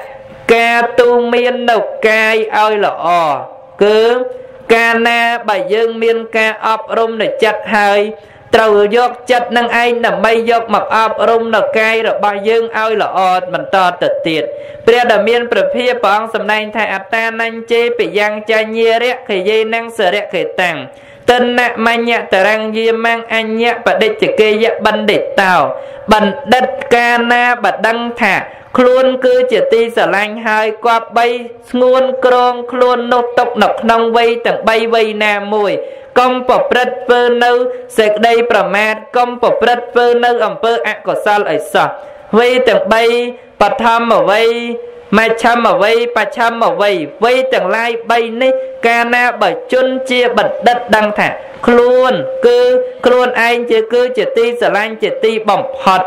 ca tu miên nậu cai ơi là o cứ Kana bà dương miên ca ọp rung để chặt hơi trầu dọc chặt năng anh nằm bay dọc mặc ọp rung nở cay rồi bà dương ơi là ọt mình to tật tiệt Pria đầm miên bờ phía bóng sầm nanh thay áp ta nanh chê bị giang cha nhia rẽ khởi dây năng sờ rẽ khởi tàng Tân nạ ma nhạ tờ răng dìa mang anh nhạ bà địch chỉ kê dạ bắn địch tàu Bắn đất Kana bà đăng thả Khuôn cứ chỉ ti sở lanh hai qua bay Nguồn krong khuôn nốt tốc nọc nông vây tầng bay vây nà mùi Công bọc rết vơ nâu Sạch đây bà mát Công bọc rết vơ nâu ẩm vơ ạ cổ xa lợi sọ Vây tầng bay Bà thăm ở vây Mà chăm ở vây Bà chăm ở vây Vây tầng lai bay ní Ca na bà chôn chia bật đất đăng thả Khuôn cứ Khuôn anh chứ cứ chỉ ti sở lanh chỉ ti bỏng họt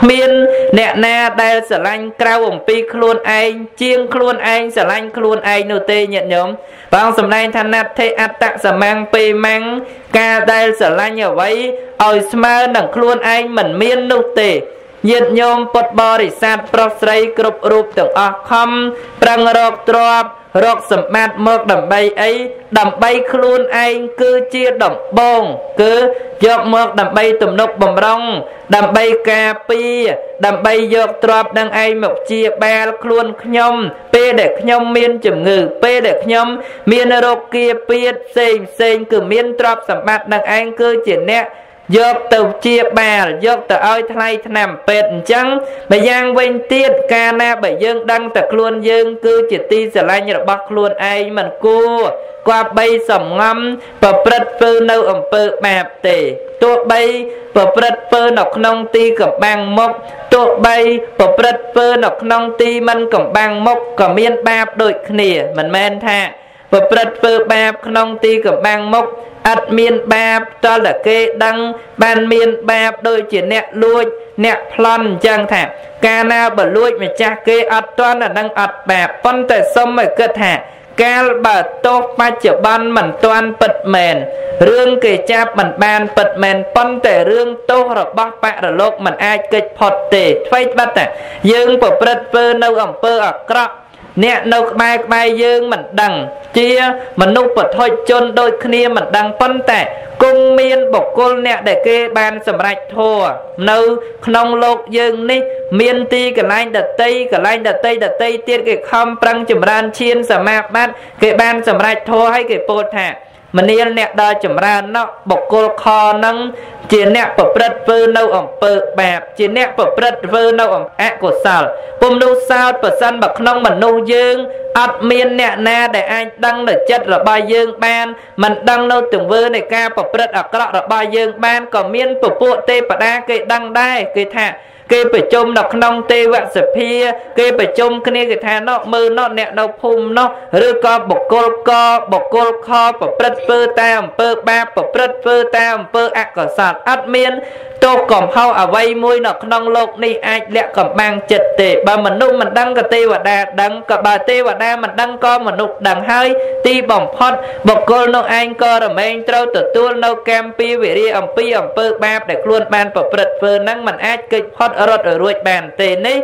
Miên nẹ na đe sở lanh cao ổng pi khuôn anh Chiêng khuôn anh sở lanh khuôn anh nô tê nhận nhóm Và ông sầm lanh thân nát thê át tạng sở mang pi mang Ca đe sở lanh ở vấy Ôi smơ nâng khuôn anh mẩn miên nô tê Nhiệt nhóm bột bò rỉ sát bọc srei cụp rụp tưởng ọ khâm Prăng rọc trọp rọc sầm mát mọc đầm bay ấy Đầm bay khuôn anh cứ chia đầm bông Cứ dọc mọc đầm bay tùm nốc bầm rong Đầm bay ca pi Đầm bay dọc trọp đăng anh mọc chia ba khuôn khnhóm Pê để khnhóm miên chùm ngừ Pê để khnhóm miên rốc kia piết Xên xên cứ miên trọp sầm mát đăng anh cứ chia nẹ Dọc tàu chia bà, dọc tàu ôi thay nằm bệt chẳng Bà giang vinh tiết, ca na bà dương đăng tạc luôn dương Cứ chỉ ti sẽ lanh rồi bọc luôn anh mình cua Qua bay sầm ngâm, bà bật phư nâu ẩm phư bạp tỉ Tụi bay, bà bật phư nọc nông ti cầm băng mốc Tụi bay, bà bật phư nọc nông ti mân cầm băng mốc Cầm miên bạp đôi khỉa, mình men thạ Bà bật phư bạp nông ti cầm băng mốc Ất miên bạp cho là kê đăng Ban miên bạp đôi chỉ nẹ luộc Nẹ plon chẳng thả Ca na bà luộc mà chá kê ớt toán là năng ớt bạp Phân tài xông mà kết hạ Ca bà tốt ba chở ban mẩn toán bật mền Rương kê cháp mẩn ban bật mền Phân tài rương tốt rồi bác bạc rồi lúc Mẩn ai kịch phọt tề Phách bắt thả Dương bà bật phơ nâu ẩm phơ ở crop Nẹ nâu bài bài dương mình đằng Chia mình nụ bật thôi chôn đôi khnia mình đằng phân tẻ Cung miên bọc côn nẹ để kê ban sầm rạch thua Nâu nông lột dương ní Miên ti cả lanh đợt tây Cả lanh đợt tây đợt tây Tiết kì khâm prăng chùm ran chiên sầm mạc bát Kì ban sầm rạch thua hay kì bột hạ Menil nek da jemran no bokol konang Jenek pepret venau om pe bab Jenek pepret venau om ek kosal Pum nu sal pesan bak nong menu jeung At min nek na de ai dang le jet raba jeung ban Man dang no tung vơ ne ka pepret akrak raba jeung ban Ko min pupuk te pada ke dang dai ke tha Kê bởi chung đọc nông tê vạn sập hìa Kê bởi chung kê nê kê thà nó mơ nó nẹ nó phùm nó Rư có bọc cô có bọc cô khó Bọc bật vơ ta ẩm bơ ba Bọc bật vơ ta ẩm bơ ạc cỏ sọt át miên Tô cổng hâu à vây mùi nó nông lộc ni ách lẹ cổng bang chật tệ Bà mà nụ mình đăng cà tê và đà đăng Cà bà tê và đà mình đăng có mà nụ đăng hơi Tì bỏng phót bọc cô nông anh có rầm anh trâu tử tu nâu kem Pì vĩ ri ẩm bì ẩm bơ ba Để luôn ban bọc bật vơ năng mình ách kịch phót Rốt ở ruột bàn tên ấy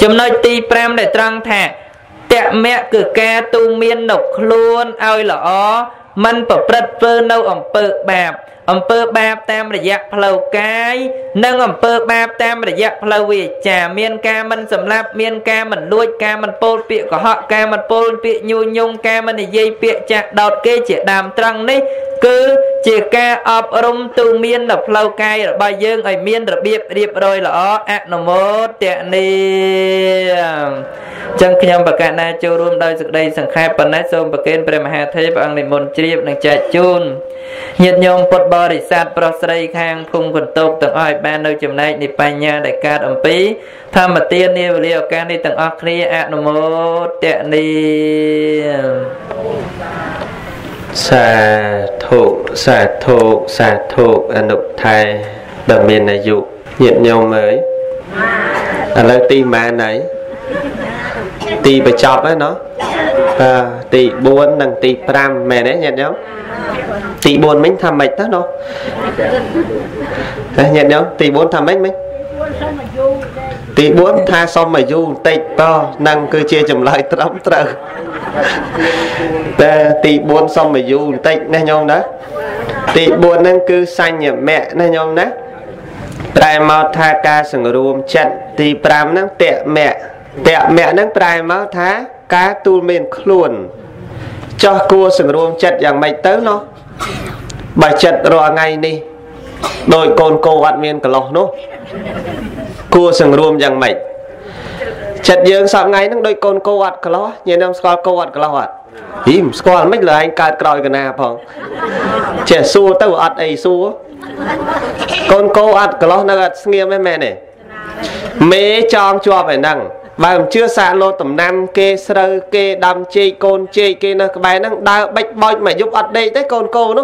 Chúng nói ti prem để trăng thả Tẹ mẹ cử ca tu miên nọc luôn Ôi là ó Mình bỏ bật vơ nâu ổng bơ bạp Ổng bơ bạp tam là dạc lâu cái Nâng ổng bơ bạp tam là dạc lâu về chả Miên ca mình xâm lạp miên ca mình luôi ca mình bôn Pịa của họ ca mình bôn Pịa nhu nhung ca mình dây pịa chạc đọt kê chỉ đàm trăng đấy Cứ chỉ ca ọp rung tu miên là lâu cái Rồi bài dương ở miên rồi biếp điệp rồi là ó Ác nổ mốt tẹn đi Chân khi nhóm bà cả na châu rùm đôi dực đầy sẵn khai Bà nát xôn bà kênh bà hà thế bà ăn lì môn chết Nâng chạy chôn Nhiệt nhôm bột bò đi sát bà sợi khang Phung quần tốt tầng oi ban đầu chùm này Nhi bà nha đại cát ẩm phí Thăm mà tiên đi và liều ca đi tầng ọc lý Ác nổ mốt tẹn đi Sa thuộc sa thuộc sa thuộc Anh đục thai Bà miền này dục Nhiệt nhôm mới Anh lấy ti mà này Tì bà chọc ấy nó à, Tì buôn nâng tì pram mẹ đấy nhận nhau Tì buôn mình thầm mạch đó nó à, nhận nhau tì buôn thầm mạch mình Tì buôn tha xong mà dù tịch to nâng cứ chia chùm lại trống trờ Tì buôn xong mà dù tịch nè nhau đó Tì buôn nâng cứ xanh nhà mẹ nè nhau đó Trai mau tha ca sừng ruộng trận Tì pram nâng tẹ mẹ Tẹ mẹ nâng prai máu thá Cá tu mên khuôn Cho cua sừng ruông chật dàng mạch tớ nó Bà chật rõ ngay đi Đôi con cô vạn miên cả lọc nó Cua sừng ruông dàng mạch Chật dương sọ ngay nâng đôi con cô vạn cả lọc Nhìn em sọ cô vạn cả lọc Im sọ mách là anh cát còi cả nà phòng Trẻ xua tớ vạn ấy xua Con cô vạn cả lọc nâng ạt nghe mấy mẹ này Mế chong chua phải nâng Bà cũng chưa xa lô tầm năm kê sơ kê đâm chê con chê kê nâng Bà nâng đau bách bói mà giúp ọt đây tới con cô nó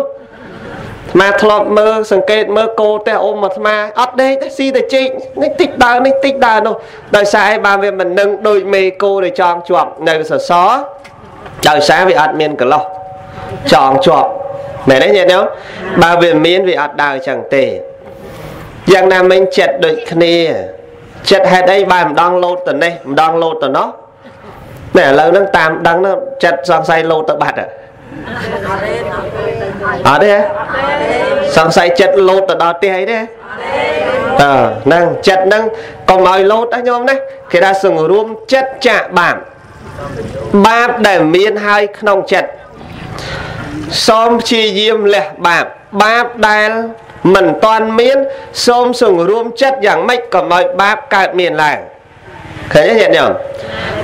Mà thọp mơ sẵn kê mơ cô tới ôm mà thma ọt đây tới si tới chê Nên tích đau nên tích đau nó Đời xa bà về mình nâng đôi mê cô để chọn chuộc Nơi sở xó Đời xa vì ọt miên cờ lọc Chọn chuộc Mẹ đấy nhận không Bà về miên vì ọt đau chẳng tề Giang nam mình chẹt đôi khne Chất hết ấy bà em download từ đây, em download từ nó Nè lâu nâng tạm đăng nó chất xong say lô tự bạch à Ở đây á Xong say chất lô tự đó tí ấy đấy Ờ, nâng chất nâng Còn mọi lô á nhóm đấy Khi ta sừng rùm chất chạ bảm Bạp để miên hai khăn chất Xong chi diêm lẹ bảm Bạp đài Mình toàn miên xôm sừng ruông chất dạng mách Còn mọi bác cạt miền làng Thế nhận nhỉ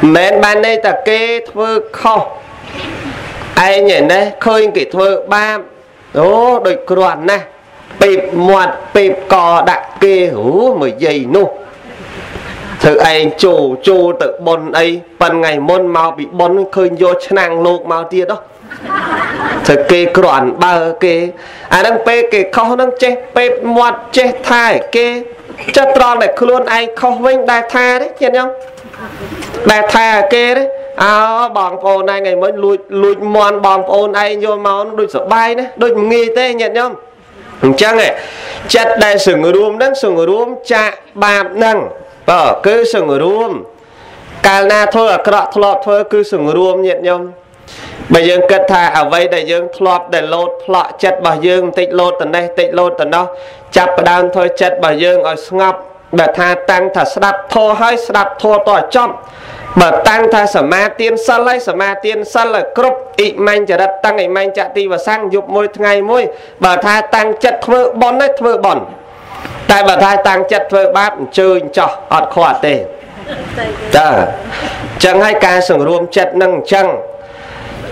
Mến ban đây ta kê thơ khó Ai nhìn đây khơi kì thơ ba Đó đôi kruan nè Bịp muộn bịp cò đạc kê hú mười dây nụ Thực ai chù chù tự bồn ấy Phần ngày môn mau bị bồn khơi vô chân năng lục mau tiết đó Thật kê kruan bơ kê À nâng bê kê khó nâng chê Bê mọt chê thai kê Chất tròn để khu luôn anh khó vinh đài thai đấy Nhìn không Đài thai kê đấy À bọn phôn anh ấy mới lùi mòn bọn phôn anh vô máu Đôi sở bay đấy Đôi nghi tê nhìn không Chẳng ạ Chất đài sừng ở rùm nâng sừng ở rùm Chạ bạp nâng Bỏ cứ sừng ở rùm Cà na thôi à cọt thọt thôi cứ sừng ở rùm nhìn không Bây giờ kết thai ở vây để dương thọp để lột lọ chất bảo dương tích lột tần đây tích lột tần đó Chắp đàn thôi chất bảo dương ở ngọc Để thai tăng thả sạp thô hơi sạp thô tỏa chậm Mà tăng tha sở ma tiên sân lấy sở ma tiên sân là cốp ị manh trả đất tăng ị manh trả tì và sang dục môi ngày môi. Bà tha tăng chất thơ bón ấy thơ bón. Tại bà tha tăng chất thơ bát chơi cho ọt khóa tê. Chẳng hay ca sừng ruộng chất nâng chăng.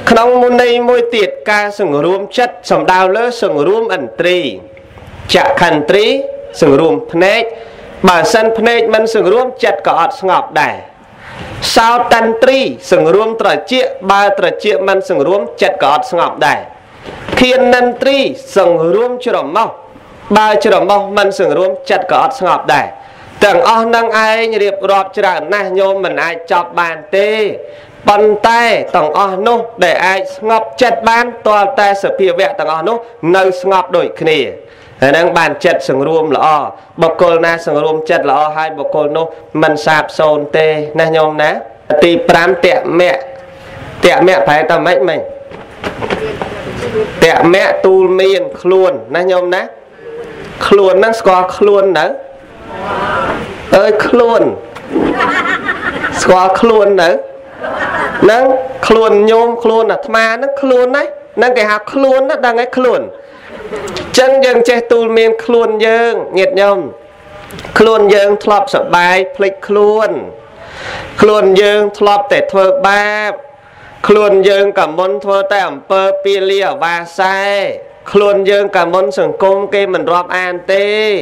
Khóng môn này môi tiệt ca sừng ruộng chất sầm đào lỡ sừng ruộng ẩn trì. Chạ khẩn trí sừng ruộng phêch. Bà sân phêch mân sừng ruộng chất có ọt ngọp đài. Sao tan tri sừng ruộng trở chịa ba trở chịa mân sừng ruộng chật có ọt ngọp đài. Khiên năn tri sừng ruộng chữ đỏ mọc. Ba chữ đỏ mọc mân sừng ruộng chật có ọt ngọp đài. Tầng ơ nâng ai nhịp rộp chữ đỏ nà nhô mình ai chọp bàn tê. Bọn tay tầng ơ nô để ai ngọp chật bàn toa tay sở phía vẹn tầng ơ nô nâu ngọp đổi khỉ. Nâng bàn chật sừng ruộng là o. Bọc cô na sừng ruộng chật là o hai bọc cô nô mình sạp xôn tê nè nhôm ná. Tì pram tẹ mẹ. Tẹ mẹ phải tầm mách mình. Tẹ mẹ tu miên khluôn nè nhôm ná. Khluôn nâng sco khluôn nớ. Ơi khluôn. Sco khluôn nớ. Nâng khluôn nhôm khluôn là thma nâng khluôn đấy. Nâng cái hạt khluôn đó đang ấy khluôn. Chân dân chế tu miên khluôn dân nghiệt nhông. Khluôn dân thọp sở bài phịch khluôn. Khluôn dân thọp tệ thơ bạp. Khluôn dân cả môn thơ tại ẩm pơ pi li ở ba sai. Khluôn dân cả môn sừng cung kê mình rộp an tê.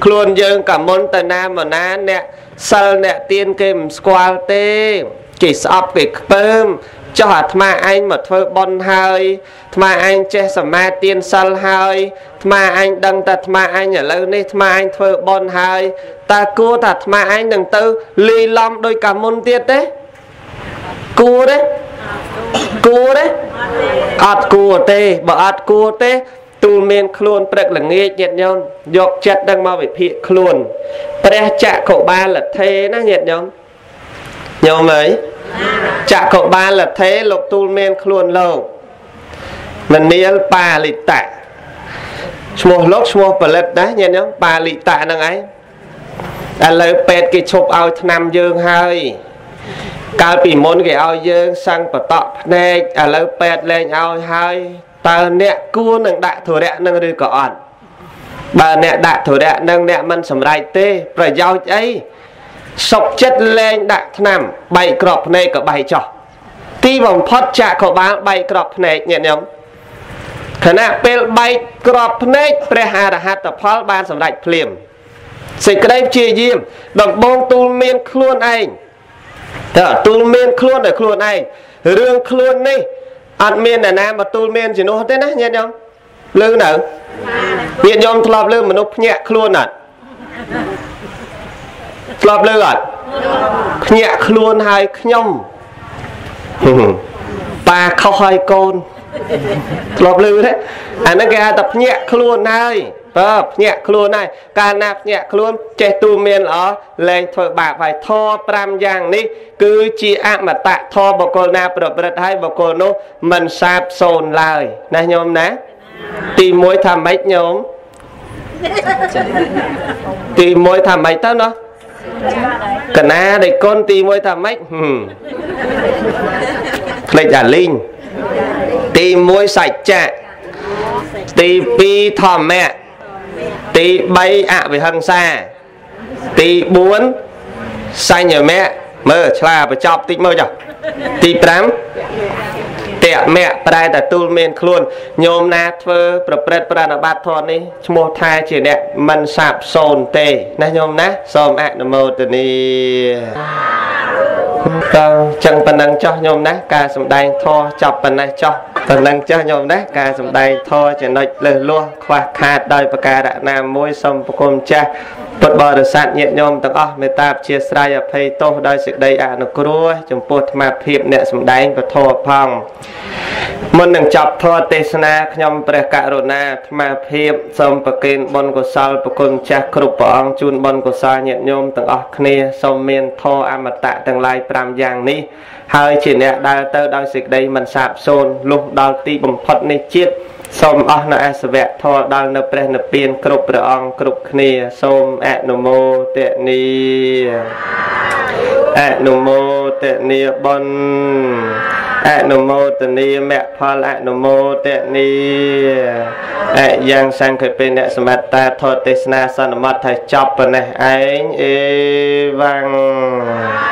Khluôn dân cả môn tờ nam ở ná nẹ. Sơ nẹ tiên kê mình squal tê. Chỉ sọp kịch bơm. Cho hả thma anh mà thơ bon hơi. Thma anh chế sở ma tiên sân hơi. Thma anh đăng ta thma anh ở lâu này. Thma anh thơ bon hơi. Ta cua ta thma anh đừng tư. Lì lòng đôi cả môn tiết đấy. Cua đấy. Cua đấy. Ất cua tê. Bỏ ất cua tê. Tù miên khluôn prek là nghe nhẹt nhông. Dọc chất đang mau bị phía khluôn. Prek chạ khổ ba là thế nó nhẹt nhông. Nhông ấy. Chạ cậu ba là thế lục tu men khluôn lâu. Mình miên ba lị tạ. Một lúc một bà lật đấy nhé nhé. Ba lị tạ nâng ấy. Đã lời bệt cái chụp ao năm dương hơi. Cao bì môn cái ao dương sang bà tọp này. Đã lời bệt lên ao hơi. Ta nẹ cua nâng đại thủ đẹ nâng rư cỏ ẩn. Bà nẹ đại thủ đẹ nâng nẹ mân sầm rải tê. Bà giao cháy. Sọc chất lên đại nằm bảy crop này có bảy trò. Tí vòng phát trả có bán bảy crop này nhẹ nhõm. Thế nào bên bảy crop này Pre hà đã hạt tập phát bán sầm đạch phìm. Sẽ cái đây chia dìm. Đồng bông tu miên khuôn anh. Tu miên khuôn ở khuôn anh. Rương khuôn này ăn miên là nam mà tu miên chỉ nó thế này nhẹ nhõm. Lưu nào nhẹ nhõm thọp lưu mà nó nhẹ khuôn ạ. Lọp lơ gọt nhẹ luôn hai nhông. Bà khóc hai con. Lọp lơ đấy. À nó kìa tập nhẹ luôn hai. Tập nhẹ luôn hai. Cả nạp nhẹ luôn. Chế tu miên ở lên thôi bà phải thô pram giang ní. Cứ chi ạc mà tạ thô bà cô nạp rồi bật hai bà cô nô. Mình sạp xôn lời. Này nhôm ná. Tì mối thầm mấy nhôm. Tì mối thầm mấy tớ nó. Cần á để con tì môi thầm mách. Lệch giả linh. Tì môi sạch chạy. Tì pi thòm mẹ. Tì bay ạ về hăng xa. Tì bốn xanh nhờ mẹ. Mơ là bà chọc tích mơ chọc. Tì prám tẹ mẹ bà ta tu mên khuôn. Nhôm na thơ bà bật bà nà bát thôn đi. Một thai chỉ đẹp mần sạp xôn tê. Nà nhôm ná xôm ạ nà mô tờ ni. Chẳng bà nâng cho nhôm ná. Cả xâm đành thô chọc bà nà cho. Bà nâng cho nhôm ná. Cả xâm đành thô chỉ nạch lờ lua. Khoa khát đôi bà kà đạ nà môi xâm bà khôm cha. Bất bò đồ sát nhiệt nhôm tầng ơ. Mê tạp chia srai ở phê tô. Đôi sức đầy ạ nà cua. Chúng bột mạp hiệp nè xâm đành và thô phòng. Môn nâng chọc thô tế sna nhóm bè cả rô na thma phiếp xông bà kênh bôn của sal bà kôn chắc khrup bà ong chun bôn của sa nhện nhôm tầng ọc khnia xông miên thô ám mặt tạ tầng lai pram giang ni hơi chỉ nẹ đa tơ đau xịt đây mình sạp xôn lúc đau ti bầm phật ni chiết xông ọc nà ác vẹt thô đau nợ bè nợ biên khrup bà ong khrup khnia xông ẹ nô mô tệ ni. អនុមោទនីបុណ្យអនុមោទនីមគ្គផលអនុមោទនីអយ៉ាងសង្ឃពេញអ្នកសមត្ថៈធរទេសនាសន្មតថាចប់ប៉ុណ្ណេះឯងអេវ៉ាំង